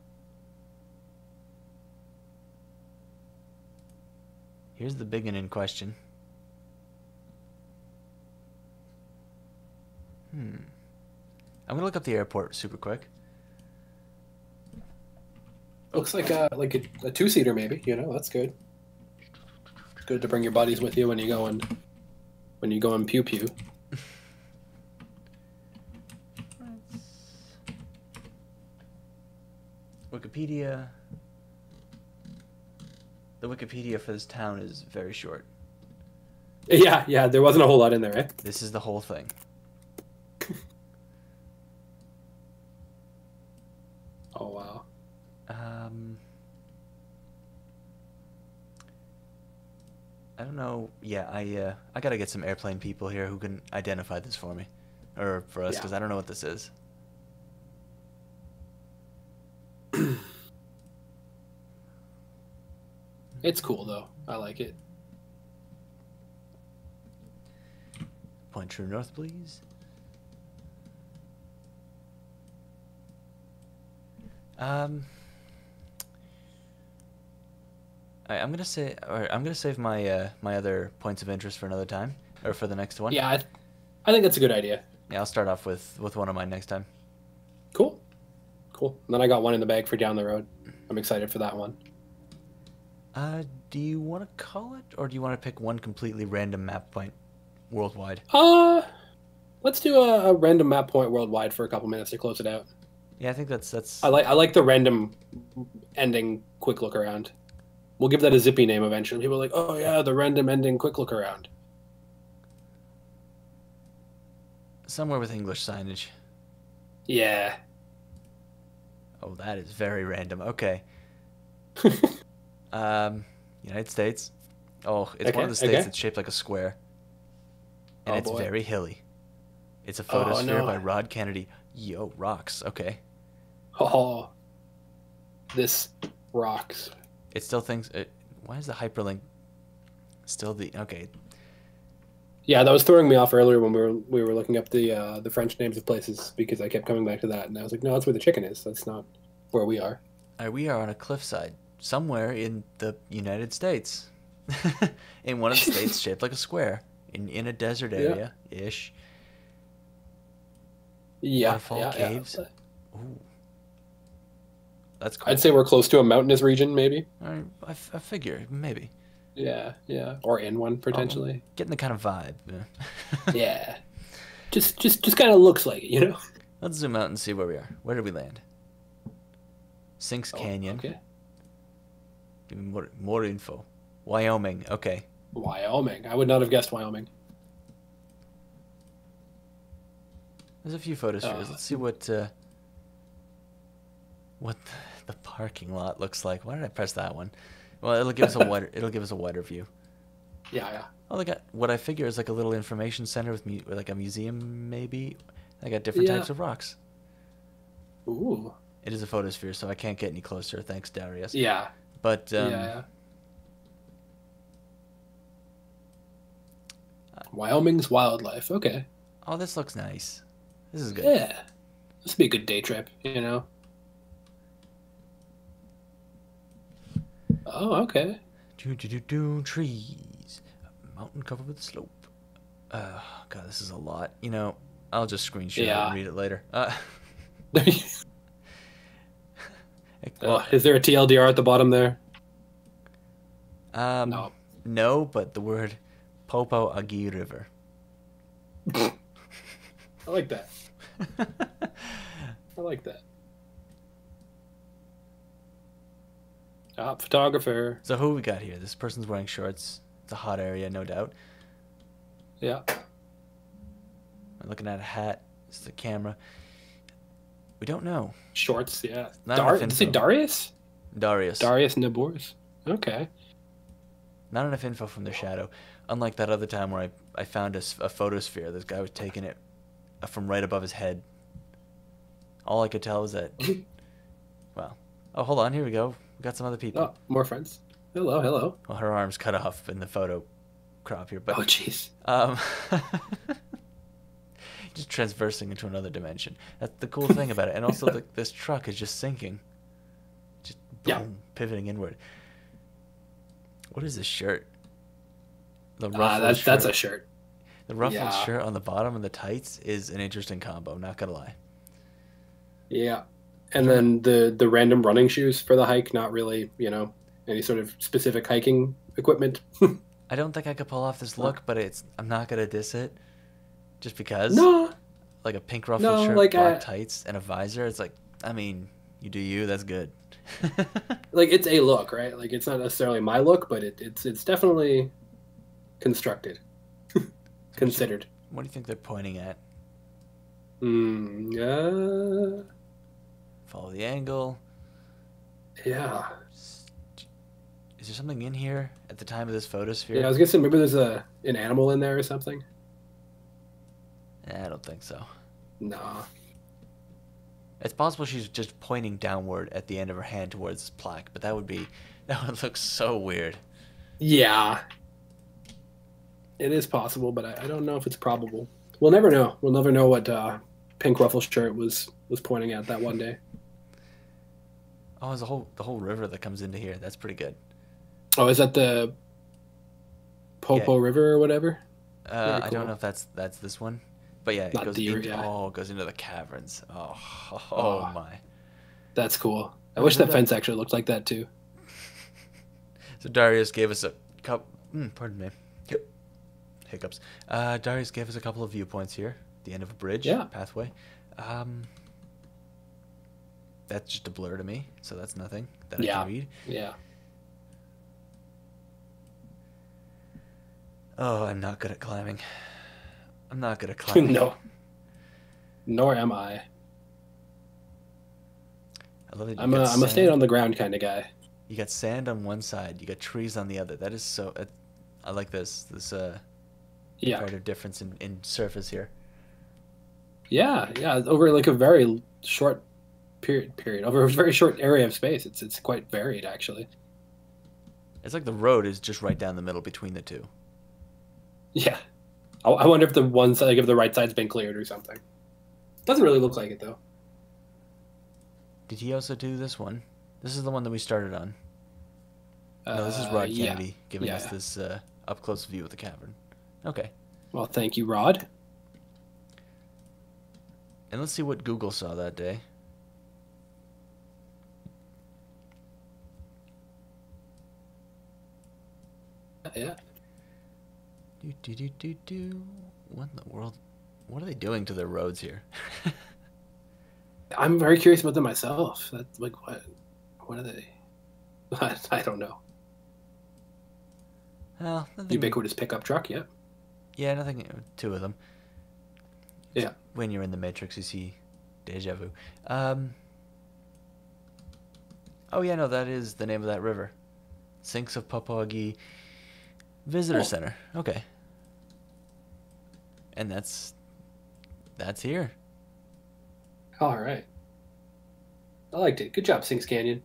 Here's the big one in question. I'm gonna look up the airport super quick. Looks like a two-seater maybe. You know, that's good. It's good to bring your buddies with you when you go and pew pew. Wikipedia. The Wikipedia for this town is very short. Yeah, yeah, there wasn't a whole lot in there, right? This is the whole thing. Oh, wow. I don't know. Yeah, I gotta get some airplane people here who can identify this for me. Or for us, because I don't know what this is. It's cool, though. I like it. Point true north, please. I'm gonna say, or I'm gonna save my my other points of interest for another time, or for the next one. Yeah, I think that's a good idea. Yeah, I'll start off with one of mine next time. Cool, cool. And then I got one in the bag for down the road. I'm excited for that one. Do you want to call it, or do you want to pick one completely random map point worldwide? Let's do a random map point worldwide for a couple minutes to close it out. Yeah, I think that's. I like the random ending quick look around. We'll give that a zippy name eventually. People are like, oh yeah, the random ending quick look around. Somewhere with English signage. Yeah. Oh, that is very random. Okay. United States. Oh, it's one of the states that's shaped like a square. And it's very hilly. It's a photosphere by Rod Kennedy. Yo, rocks. Okay. Oh, this rocks. It still thinks... why is the hyperlink still the... Okay. Yeah, that was throwing me off earlier when we were looking up the French names of places, because I kept coming back to that, and I was like, no, that's where the chicken is. That's not where we are. We are on a cliffside. Somewhere in the United States, in one of the states shaped like a square, in a desert area ish. Yeah, waterfall caves. Yeah. Ooh, that's cool. I'd say we're close to a mountainous region, maybe. I figure maybe. Yeah, yeah, or in one potentially. Oh, getting the kind of vibe. Yeah. Yeah, just kind of looks like it, you know. Let's zoom out and see where we are. Where did we land? Sinks Canyon. Okay. Give me more info. Wyoming, okay. Wyoming. I would not have guessed Wyoming. There's a few photospheres. Let's see what the parking lot looks like. Why did I press that one? Well, it'll give us a wider view. Yeah, yeah. Oh, they got what I figure is like a little information center with like a museum maybe. They got different types of rocks. Ooh. It is a photosphere, so I can't get any closer. Thanks, Darius. Yeah. But yeah. Wyoming's wildlife. Okay. Oh, this looks nice. This is good. Yeah, this would be a good day trip. You know. Oh, okay. Trees. A mountain covered with a slope. God, this is a lot. You know, I'll just screenshot it and read it later. Is there a TLDR at the bottom there? No, but the word Popo-Agi River. I like that. I like that. Top photographer. So who we got here? This person's wearing shorts. It's a hot area, no doubt. Yeah. We're looking at a hat. It's the camera. We don't know. Shorts, yeah. Did you say Darius? Darius Nabours. Okay. Not enough info from the shadow. Unlike that other time where I found a photosphere. This guy was taking it from right above his head. All I could tell was that... well. Oh, hold on. Here we go. We got some other people. Oh, more friends. Hello, hello. Well, her arm's cut off in the photo crop here. But, oh, jeez. Just transversing into another dimension. That's the cool thing about it. And also, this truck is just sinking. Just boom, pivoting inward. What is this shirt? The ruffled shirt. That's a shirt. The ruffled shirt on the bottom and the tights is an interesting combo, not gonna lie. Yeah. And then the random running shoes for the hike, not really, you know, any sort of specific hiking equipment. I don't think I could pull off this look, but I'm not gonna diss it. Just because. No. Like a pink ruffled shirt, like black tights, and a visor. It's like, I mean, you do you, that's good. Like, it's a look, right? Like, it's not necessarily my look, but it's definitely constructed. Considered. What do you think they're pointing at? Follow the angle. Yeah. Is there something in here at the time of this photosphere? Yeah, I was gonna say maybe there's an animal in there or something. I don't think so. No. It's possible she's just pointing downward at the end of her hand towards this plaque, but that would look so weird. Yeah. It is possible, but I don't know if it's probable. We'll never know. We'll never know what pink ruffle shirt was pointing at that one day. Oh, there's the whole river that comes into here. That's pretty good. Oh, is that the Popo River or whatever? Cool. I don't know if that's this one. But yeah, it goes into the caverns. Oh my. That's cool. I wish that fence actually looked like that too. So Darius gave us a couple... pardon me. Hiccups. Darius gave us a couple of viewpoints here. The end of a bridge. Yeah. Pathway. That's just a blur to me, so that's nothing that I can read. Yeah. Oh, I'm not good at climbing. I'm not good at climbing. No. Nor am I. I love it. I'm a staying on the ground kind of guy. You got sand on one side. You got trees on the other. That is so... I like this comparative difference in surface here. Yeah. Over like a very short period. Over a very short area of space. It's quite varied, actually. It's like the road is just right down the middle between the two. Yeah. I wonder if the one side, like if the right side's been cleared or something. Doesn't really look like it though. Did he also do this one? This is the one that we started on. No, this is Rod Kennedy giving us this up close view of the cavern. Okay. Well, thank you, Rod. And let's see what Google saw that day. Yeah. What in the world? What are they doing to their roads here? I'm very curious about them myself. That's like what are they? I don't know. Well, ubiquitous pickup truck, yeah. Yeah, nothing. Two of them. Yeah. When you're in the Matrix, you see deja vu. Oh yeah, no, that is the name of that river. Sinks of Popo-Agi Visitor Center. Okay. And that's here. All right. I liked it. Good job, Sinks Canyon.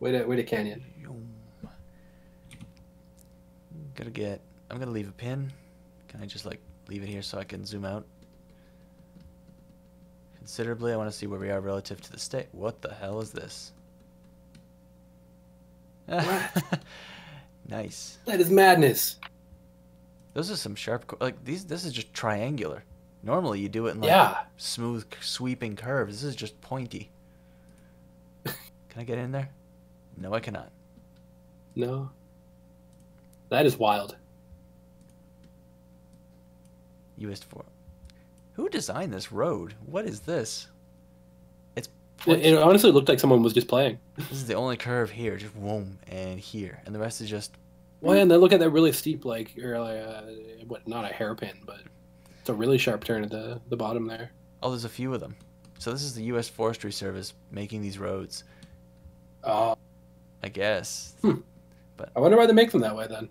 Way to Canyon. I'm gonna leave a pin. Can I just like leave it here so I can zoom out considerably? I want to see where we are relative to the state. What the hell is this? Nice. That is madness. Those are some sharp, like these. This is just triangular. Normally you do it in like smooth sweeping curves. This is just pointy. Can I get in there? No, I cannot. No. That is wild. US4. Who designed this road? What is this? It honestly looked like someone was just playing. This is the only curve here, just boom, and here, and the rest is just. Well, and then look at that really steep, not a hairpin, but it's a really sharp turn at the bottom there. Oh, there's a few of them. So this is the U.S. Forestry Service making these roads. Oh. I guess. Hmm. But I wonder why they make them that way then.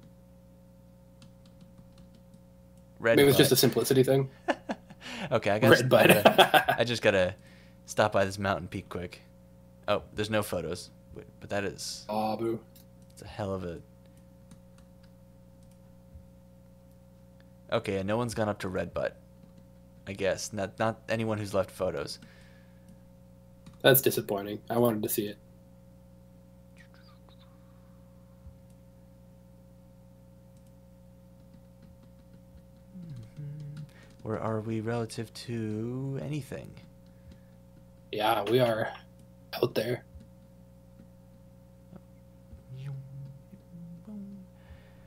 Red. Maybe it's just a simplicity thing. Okay, I guess. I just gotta stop by this mountain peak quick. Oh, there's no photos, but that is. Oh, boo. It's a hell of a. Okay, and no one's gone up to Red Butt. I guess not anyone who's left photos. That's disappointing. I wanted to see it. Where are we relative to anything? Yeah, we are out there.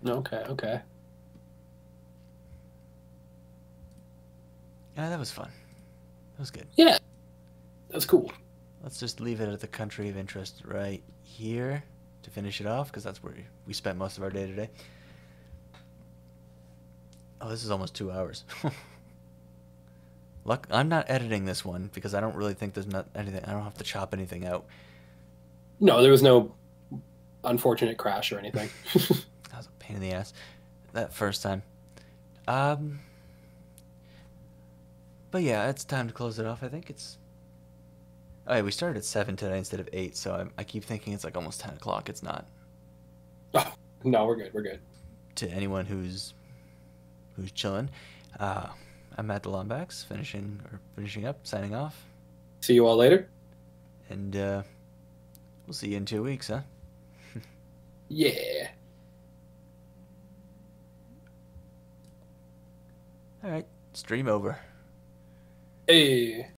Okay, okay. Yeah, that was fun. That was good. Yeah, that was cool. Let's just leave it at the country of interest right here to finish it off, because that's where we spent most of our day today. Oh, this is almost 2 hours. Luck, I'm not editing this one because I don't really think there's not anything. I don't have to chop anything out. No, there was no unfortunate crash or anything. That was a pain in the ass that first time. But yeah, it's time to close it off. I think it's. Oh, yeah, we started at 7 today instead of 8, so I keep thinking it's like almost 10 o'clock. It's not. Oh, no, we're good. We're good. To anyone who's chilling, I'm at the Lombax, finishing up, signing off. See you all later. And we'll see you in 2 weeks, huh? Yeah. All right, stream over. Hey.